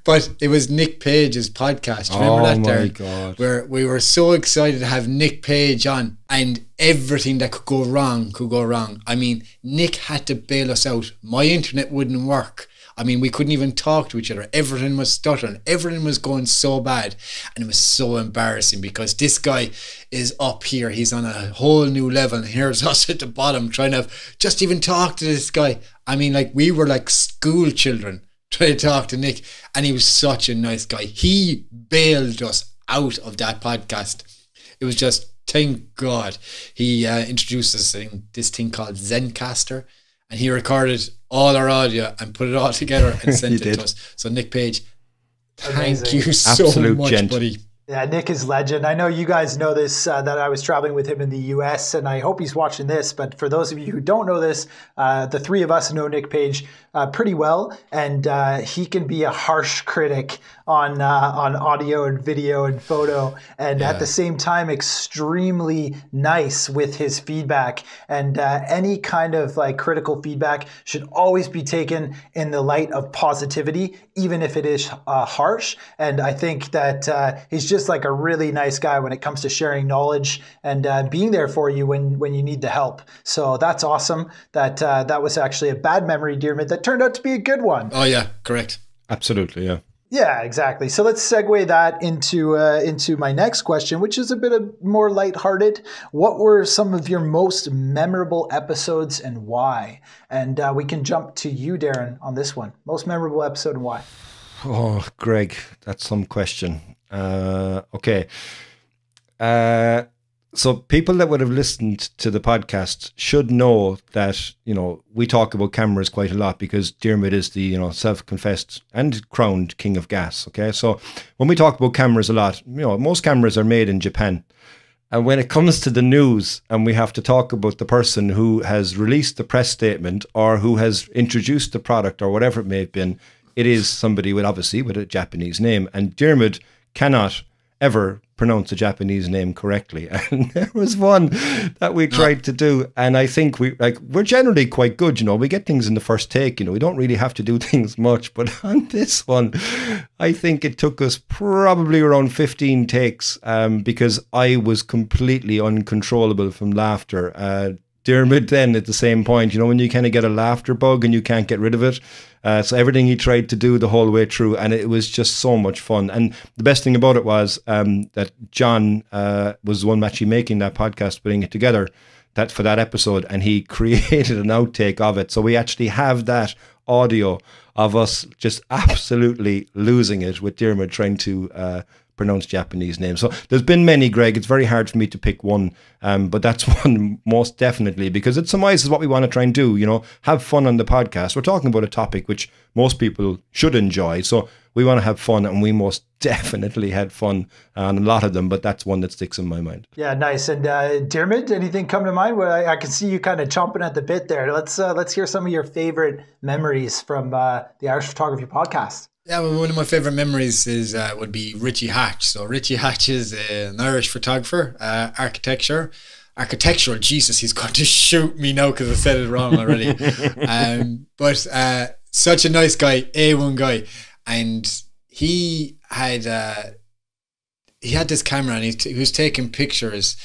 but it was Nick Page's podcast. Do you remember oh that, Darren? Oh my God. Where we were so excited to have Nick Page on, and everything that could go wrong could go wrong. I mean, Nick had to bail us out. My internet wouldn't work. I mean, we couldn't even talk to each other. Everything was stuttering. Everything was going so bad. And it was so embarrassing because this guy is up here. He's on a whole new level. And here's us at the bottom trying to just even talk to this guy. I mean, like, we were like school children trying to talk to Nick, and he was such a nice guy. He bailed us out of that podcast. It was just, thank God. He uh, introduced us in this thing called Zencastr, and he recorded all our audio and put it all together and sent it did. to us. So Nick Page, thank Amazing. you so Absolute much, gent. buddy. Yeah, Nick is legend. I know you guys know this, uh, that I was traveling with him in the U S, and I hope he's watching this. But for those of you who don't know this, uh, the three of us know Nick Page uh, pretty well, and uh, he can be a harsh critic on uh, on audio and video and photo, and yeah. at the same time, extremely nice with his feedback. And uh, any kind of like critical feedback should always be taken in the light of positivity, even if it is uh, harsh. And I think that uh, he's just just like a really nice guy when it comes to sharing knowledge and uh, being there for you when when you need the help. So that's awesome. That uh, that was actually a bad memory, Diarmuid, that turned out to be a good one. Oh yeah, correct. Absolutely, yeah. Yeah, exactly. So let's segue that into uh, into my next question, which is a bit of more lighthearted. What were some of your most memorable episodes and why? And uh, we can jump to you, Darren, on this one. Most memorable episode and why? Oh, Greg, that's some question. Uh, okay. Uh, so people that would have listened to the podcast should know that, you know, we talk about cameras quite a lot because Diarmuid is the, you know, self-confessed and crowned king of gas. Okay. So when we talk about cameras a lot, you know, most cameras are made in Japan. And when it comes to the news and we have to talk about the person who has released the press statement or who has introduced the product or whatever it may have been, it is somebody with obviously with a Japanese name. And Diarmuid cannot ever pronounce a Japanese name correctly. And there was one that we tried to do. And I think we like we're generally quite good, you know, we get things in the first take, you know, we don't really have to do things much. But on this one, I think it took us probably around fifteen takes um, because I was completely uncontrollable from laughter. Uh, Diarmuid then at the same point, you know, when you kind of get a laughter bug and you can't get rid of it. Uh, so everything he tried to do the whole way through, and it was just so much fun. And the best thing about it was um, that John uh, was the one actually making that podcast, putting it together that for that episode, and he created an outtake of it. So we actually have that audio of us just absolutely losing it with Diarmuid trying to uh, pronounce Japanese names. So there's been many, Greg. It's very hard for me to pick one, um, but that's one most definitely, because it's surmise is what we want to try and do, you know, have fun on the podcast. We're talking about a topic which most people should enjoy. So we want to have fun, and we most definitely had fun on a lot of them, but that's one that sticks in my mind. Yeah, nice. And uh, Diarmuid, anything come to mind? Well, I, I can see you kind of chomping at the bit there. Let's uh, let's hear some of your favorite memories from uh, the Irish Photography Podcast. Yeah, well, one of my favorite memories is uh, would be Richie Hatch. So Richie Hatch is an Irish photographer, uh, architecture. Architectural, Jesus, he's going to shoot me now because I said it wrong already. um, but uh, such a nice guy, A one guy. And he had uh, he had this camera, and he, t he was taking pictures.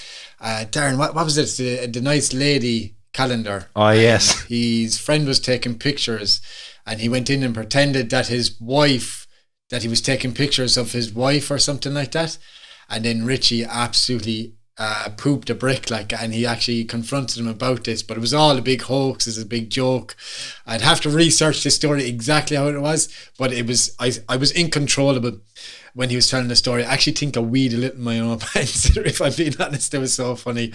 Uh, Darren, what, what was it? The, the nice lady calendar. Oh, yes. And his friend was taking pictures, and he went in and pretended that his wife, that he was taking pictures of his wife or something like that. And then Richie absolutely uh, pooped a brick, like, and he actually confronted him about this. But it was all a big hoax, it was a big joke. I'd have to research the story exactly how it was, but it was, I, I was incontrollable when he was telling the story. I actually think I weed a little in my own pants, if I'm being honest. It was so funny.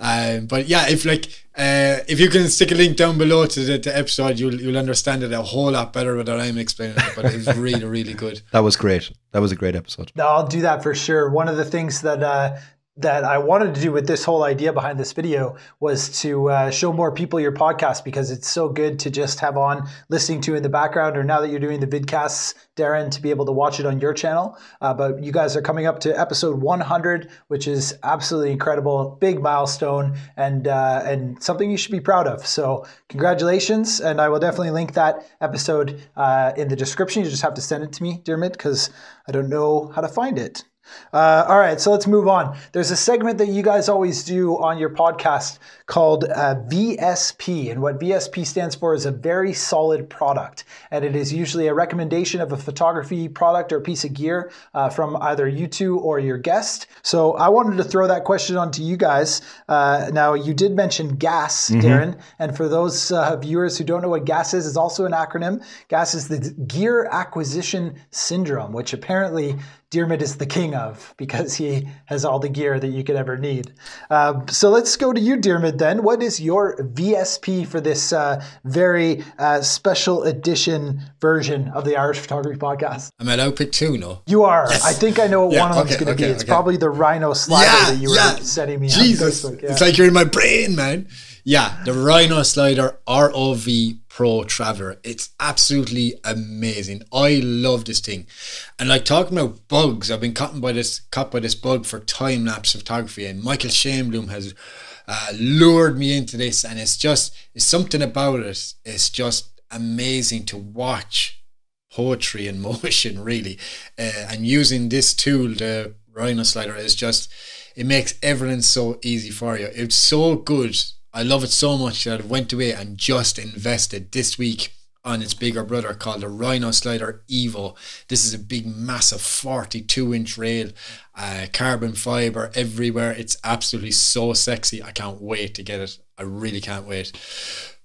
Um, but yeah, if like, uh, if you can stick a link down below to the, the episode, you'll, you'll understand it a whole lot better without I'm explaining it, but it was really, really good. That was great. That was a great episode. No, I'll do that for sure. One of the things that, uh, that I wanted to do with this whole idea behind this video was to uh, show more people your podcast, because it's so good to just have on listening to in the background, or now that you're doing the vidcasts, Darren, to be able to watch it on your channel. Uh, but you guys are coming up to episode one hundred, which is absolutely incredible, big milestone, and uh, and something you should be proud of. So congratulations, and I will definitely link that episode uh, in the description. You just have to send it to me, Diarmuid, because I don't know how to find it. Uh, all right, so let's move on. There's a segment that you guys always do on your podcast called uh, V S P, and what V S P stands for is a very solid product, and it is usually a recommendation of a photography product or piece of gear uh, from either you two or your guest. So I wanted to throw that question on to you guys. Uh, now, you did mention GAS, mm-hmm. Darren, and for those uh, viewers who don't know what GAS is, it's also an acronym. GAS is the Gear Acquisition Syndrome, which apparently Diarmuid is the king of, because he has all the gear that you could ever need. Uh, so let's go to you, Diarmuid, then. What is your V S P for this uh, very uh, special edition version of the Irish Photography Podcast? I'm at outpick two, no? You are. Yes. I think I know what yeah, one of them okay, is going to okay, be. It's okay. probably the Rhino Slider yeah, that you were yeah. setting me up. Jesus, like, yeah. It's like you're in my brain, man. Yeah, the Rhino Slider R O V Pro Traveler. It's absolutely amazing. I love this thing. And like, talking about bugs, I've been caught by this caught by this bug for time-lapse photography, and Michael Shainblum has uh, lured me into this, and it's just, it's something about it. It's just amazing to watch poetry in motion, really. Uh, and using this tool, the Rhino Slider, is just, it makes everything so easy for you. It's so good. I love it so much that I went away and just invested this week on its bigger brother called the Rhino Slider Evo. This is a big, massive forty-two inch rail, uh, carbon fiber everywhere. It's absolutely so sexy. I can't wait to get it. I really can't wait.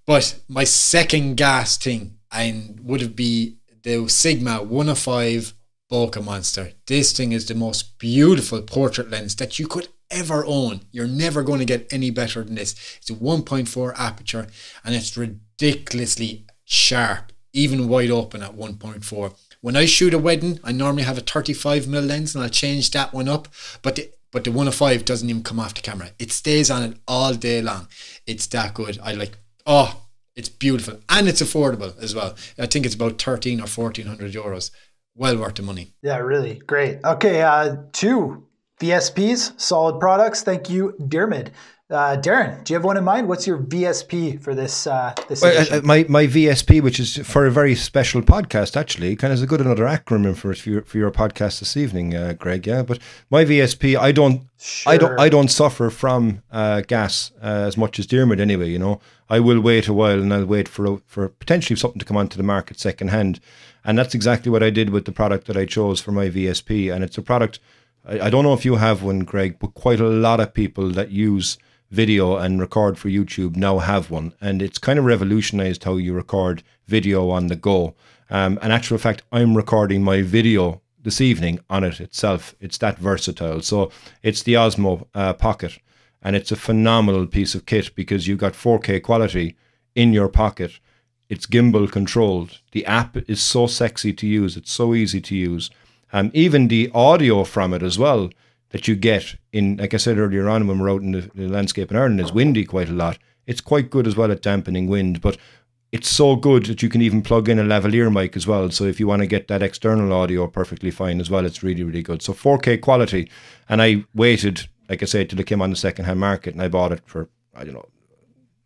But my second gas thing and would have been the Sigma one oh five bokeh monster. This thing is the most beautiful portrait lens that you could ever own. You're never going to get any better than this. It's a one point four aperture, and it's ridiculously sharp, even wide open at one point four. When I shoot a wedding, I normally have a thirty-five millimeter lens, and I'll change that one up, but the, but the one oh five doesn't even come off the camera. It stays on it all day long. It's that good. I like, oh, it's beautiful, and it's affordable as well. I think it's about thirteen or fourteen hundred euros. Well worth the money. Yeah, really great. Okay, uh, two V S Ps, solid products. Thank you, Diarmuid. Uh, Darren, do you have one in mind? What's your V S P for this? Uh, this well, uh, my my V S P, which is for a very special podcast, actually, kind of is a good another acronym for for your, for your podcast this evening, uh, Greg. Yeah, but my V S P, I don't, sure. I don't, I don't suffer from uh, gas uh, as much as Diarmuid. Anyway, you know, I will wait a while, and I'll wait for for potentially something to come onto the market secondhand, and that's exactly what I did with the product that I chose for my V S P, and it's a product. I don't know if you have one, Greg, but quite a lot of people that use video and record for YouTube now have one. And it's kind of revolutionized how you record video on the go. Um, in actual fact, I'm recording my video this evening on it itself. It's that versatile. So it's the Osmo uh, Pocket, and it's a phenomenal piece of kit because you've got four K quality in your pocket. It's gimbal controlled. The app is so sexy to use. It's so easy to use. Um, even the audio from it as well that you get in, like I said earlier on, when we're out in the, the landscape in Ireland, is windy quite a lot. It's quite good as well at dampening wind, but it's so good that you can even plug in a lavalier mic as well. So if you want to get that external audio perfectly fine as well, it's really, really good. So four K quality. And I waited, like I said, till it came on the second-hand market, and I bought it for, I don't know,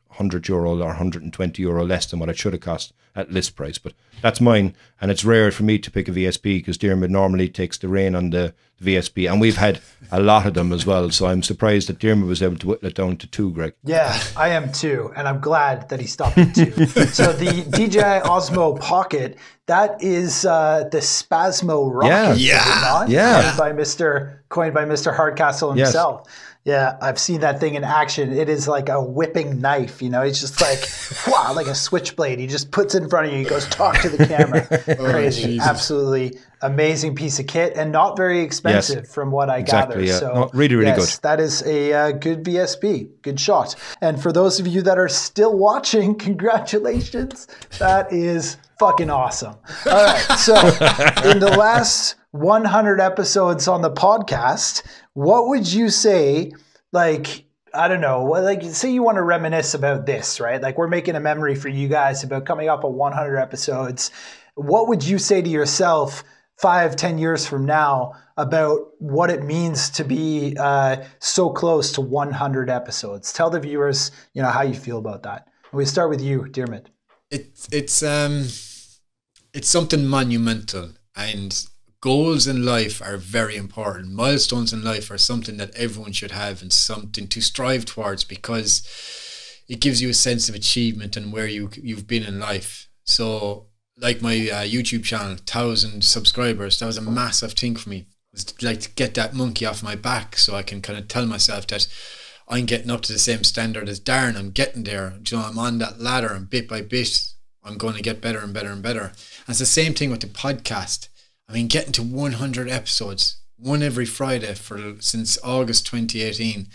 one hundred euro or one hundred twenty euro less than what it should have cost at list price. But that's mine. And it's rare for me to pick a V S P because Diarmuid normally takes the rein on the V S P. And we've had a lot of them as well. So I'm surprised that Diarmuid was able to whittle it down to two, Greg. Yeah, I am too. And I'm glad that he stopped at two. So the D J I Osmo Pocket, that is uh, the Spasmo Rocket. Yeah, yeah, yeah. Coined by Mister Coined by Mister Hardcastle himself. Yes. Yeah, I've seen that thing in action. It is like a whipping knife, you know. It's just like, wow, like a switchblade. He just puts it in front of you. He goes, talk to the camera. oh, Crazy. Jesus. Absolutely amazing piece of kit and not very expensive, yes, from what I exactly, gather. Yeah. So no, really, really yes, good. That is a uh, good V S P. Good shot. And for those of you that are still watching, congratulations. That is fucking awesome. All right. So in the last one hundred episodes on the podcast, what would you say, like, I don't know, like, say you want to reminisce about this, right? Like, we're making a memory for you guys about coming up on one hundred episodes. What would you say to yourself five, ten years from now about what it means to be uh, so close to one hundred episodes? Tell the viewers, you know, how you feel about that. And we start with you, Diarmuid. It, it's, um, it's something monumental, and goals in life are very important. Milestones in life are something that everyone should have and something to strive towards, because it gives you a sense of achievement and where you, you've been in life. So like my uh, YouTube channel, one thousand subscribers, that was a massive thing for me. It was like to get that monkey off my back so I can kind of tell myself that I'm getting up to the same standard as Darren. I'm getting there. You know, I'm on that ladder, and bit by bit, I'm going to get better and better and better. And it's the same thing with the podcast. I mean, getting to one hundred episodes, one every Friday for since August twenty eighteen,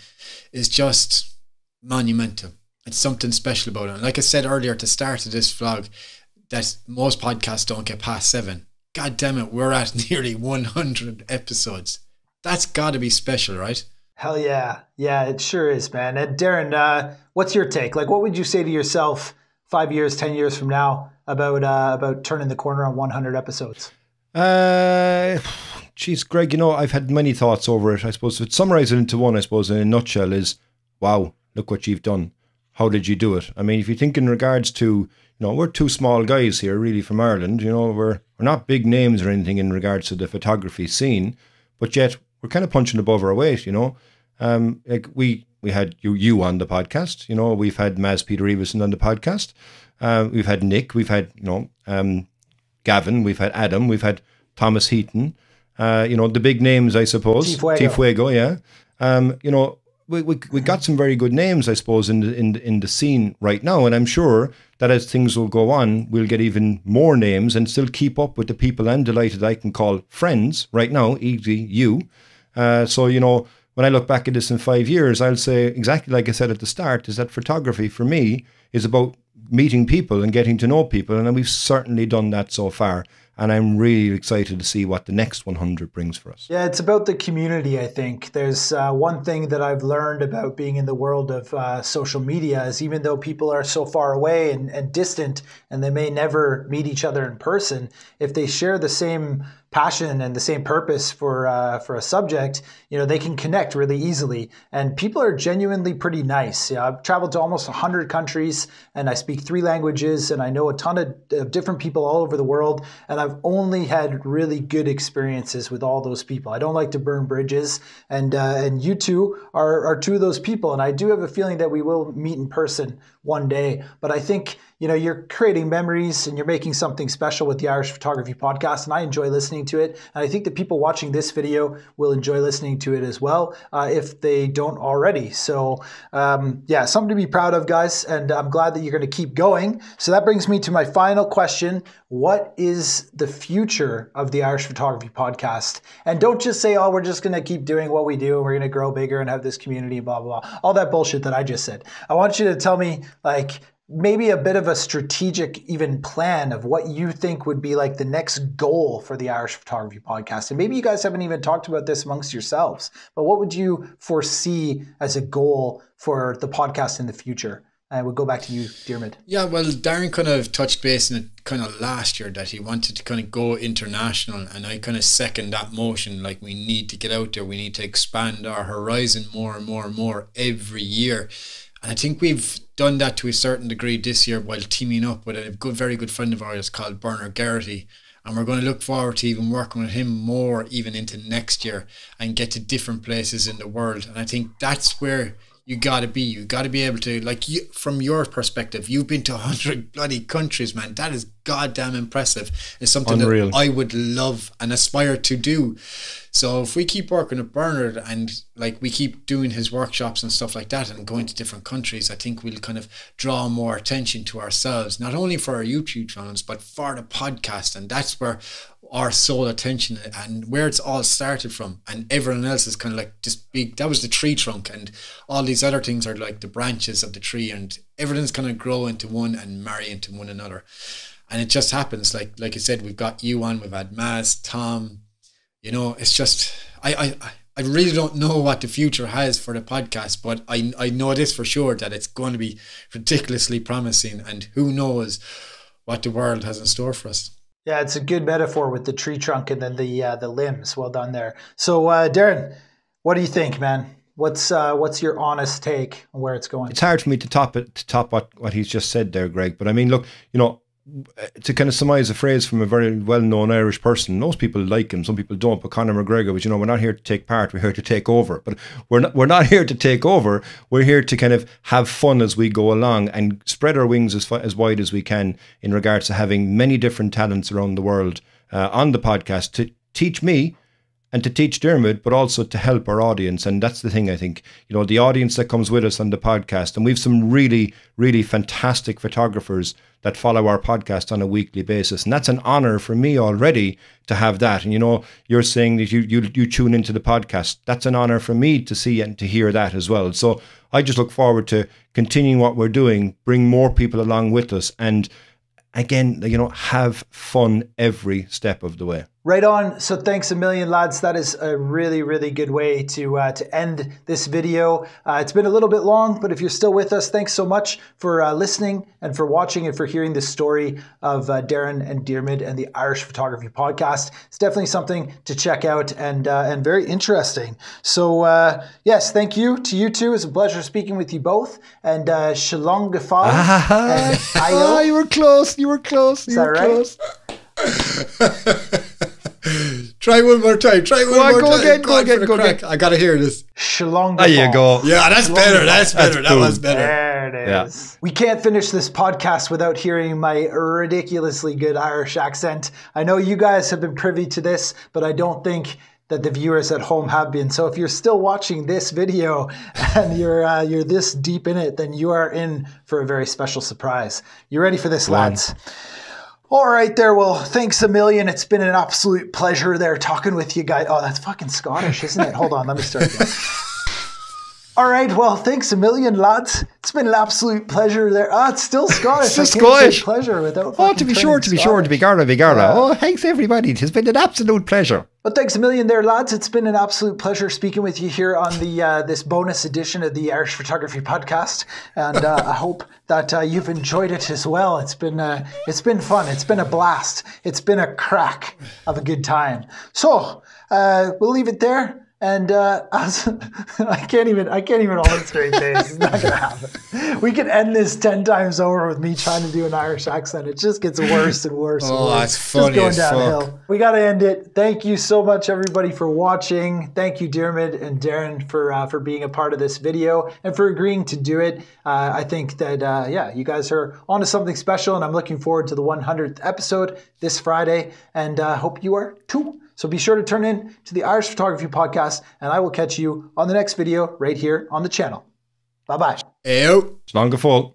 is just monumental. It's something special about it. And like I said earlier at the start of this vlog, that most podcasts don't get past seven. God damn it, we're at nearly one hundred episodes. That's got to be special, right? Hell yeah. Yeah, it sure is, man. And Darren, uh, what's your take? Like, what would you say to yourself five years, ten years from now about uh, about turning the corner on one hundred episodes? Uh, geez, Greg, you know, I've had many thoughts over it. I suppose to summarize it into one, I suppose, in a nutshell is, wow, look what you've done. How did you do it? I mean, if you think in regards to, you know, we're two small guys here really from Ireland, you know, we're, we're not big names or anything in regards to the photography scene, but yet we're kind of punching above our weight, you know. Um, like we, we had you, you on the podcast, you know, we've had Maz Peter Everson on the podcast. Uh, we've had Nick, we've had, you know, um, Gavin, we've had Adam, we've had Thomas Heaton, uh, you know, the big names, I suppose. Tifuego, yeah. Um, you know, we, we we got some very good names, I suppose, in the, in, in the scene right now. And I'm sure that as things will go on, we'll get even more names and still keep up with the people I'm delighted I can call friends right now, e g you. Uh, so, you know, when I look back at this in five years, I'll say exactly like I said at the start, is that photography for me is about meeting people and getting to know people, and we've certainly done that so far, and I'm really excited to see what the next one hundred brings for us. Yeah, it's about the community, I think. There's uh, one thing that I've learned about being in the world of uh, social media is even though people are so far away and, and distant, and they may never meet each other in person, if they share the same passion and the same purpose for uh, for a subject, you know, they can connect really easily. And people are genuinely pretty nice. You know, I've traveled to almost one hundred countries, and I speak three languages, and I know a ton of, of different people all over the world. And I've only had really good experiences with all those people. I don't like to burn bridges, and uh, and you two are are two of those people. And I do have a feeling that we will meet in person one day. But I think, you know, you're creating memories and you're making something special with the Irish Photography Podcast, and I enjoy listening to it. And I think the people watching this video will enjoy listening to it as well, uh, if they don't already. So um, yeah, something to be proud of, guys. And I'm glad that you're going to keep going. So that brings me to my final question. What is the future of the Irish Photography Podcast. And don't just say, oh, we're just going to keep doing what we do and we're going to grow bigger and have this community, blah, blah, blah. All that bullshit that I just said. I want you to tell me, like, maybe a bit of a strategic even plan of what you think would be like the next goal for the Irish Photography Podcast. And maybe you guys haven't even talked about this amongst yourselves, but what would you foresee as a goal for the podcast in the future? And we'll go back to you, Diarmuid. Yeah, well, Darren kind of touched base in it kind of last year that he wanted to kind of go international, and I kind of second that motion. Like, we need to get out there. We need to expand our horizon more and more and more every year. And I think we've done that to a certain degree this year while teaming up with a good, very good friend of ours called Bernard Garrity. And we're going to look forward to even working with him more even into next year and get to different places in the world. And I think that's where you got to be. You got to be able to, like, you, from your perspective, you've been to a hundred bloody countries, man. That is goddamn impressive. It's something Unreal. that I would love and aspire to do. So if we keep working with Bernard and like we keep doing his workshops and stuff like that and going to different countries, I think we'll kind of draw more attention to ourselves, not only for our YouTube channels, but for the podcast. And that's where our sole attention and where it's all started from. And everyone else is kind of like just big, that was the tree trunk, and all these other things are like the branches of the tree, and everything's kind of grow into one and marry into one another. And it just happens. Like like I said, we've got you on, we've had Maz, Tom, you know, it's just, I, I, I really don't know what the future has for the podcast, but I, I know this for sure, that it's going to be ridiculously promising, and who knows what the world has in store for us. Yeah, it's a good metaphor with the tree trunk and then the uh, the limbs. Well done there. So, uh, Darren, what do you think, man? What's uh, what's your honest take on where it's going? It's hard for me to top it, to top what, what he's just said there, Greg. But I mean, look, you know, to kind of surmise a phrase from a very well-known Irish person, most people like him, some people don't, but Conor McGregor was, you know, we're not here to take part, we're here to take over. But we're not, we're not here to take over, we're here to kind of have fun as we go along and spread our wings as, as wide as we can in regards to having many different talents around the world uh, on the podcast to teach me and to teach Diarmuid, but also to help our audience. And that's the thing, I think, you know, the audience that comes with us on the podcast. And we've some really, really fantastic photographers that follow our podcast on a weekly basis. And that's an honor for me already to have that. And, you know, you're saying that you, you, you tune into the podcast. That's an honor for me to see and to hear that as well. So I just look forward to continuing what we're doing, bring more people along with us. And again, you know, have fun every step of the way. Right on. So thanks a million, lads. That is a really, really good way to uh, to end this video. Uh, it's been a little bit long, but if you're still with us, thanks so much for uh, listening and for watching and for hearing the story of uh, Darren and Diarmuid and the Irish Photography Podcast. It's definitely something to check out and uh, and very interesting. So uh, yes, thank you to you two. It's a pleasure speaking with you both. And uh, shalom gafal. Ah, you were close. You were close. You is that were right? close. Try one more time. Try one go on, more go time. Again, go again. Go again. I gotta hear this. Shalom. There you go. Yeah, that's Shalom better. That's better. That's that was better. There it yeah. is. We can't finish this podcast without hearing my ridiculously good Irish accent. I know you guys have been privy to this, but I don't think that the viewers at home have been. So if you're still watching this video and you're uh, you're this deep in it, then you are in for a very special surprise. You ready for this, One. lads? All right there. Well, thanks a million. It's been an absolute pleasure there talking with you guys. Oh, that's fucking Scottish, isn't it? Hold on. Let me start again. All right. Well, thanks a million, lads. It's been an absolute pleasure there. Ah, it's still Scottish. It's still Scottish. Pleasure without oh, to be sure, to be Scottish. sure, to be garla, be garla. Yeah. Oh, thanks everybody. It has been an absolute pleasure. Well, thanks a million there, lads. It's been an absolute pleasure speaking with you here on the uh, this bonus edition of the Irish Photography Podcast, and uh, I hope that uh, you've enjoyed it as well. It's been uh, it's been fun. It's been a blast. It's been a crack of a good time. So uh, we'll leave it there. And uh, I, was, I can't even, I can't even hold a straight face. It's not gonna happen. We could end this ten times over with me trying to do an Irish accent. It just gets worse and worse. Oh, and worse. That's funny just going downhill. Fuck. We gotta end it. Thank you so much, everybody, for watching. Thank you, Diarmuid and Darren, for uh, for being a part of this video and for agreeing to do it. Uh, I think that uh, yeah, you guys are onto something special, and I'm looking forward to the one hundredth episode this Friday, and uh, hope you are too. So be sure to turn in to the Irish Photography Podcast, and I will catch you on the next video right here on the channel. Bye-bye. Ew. Slán go fóill.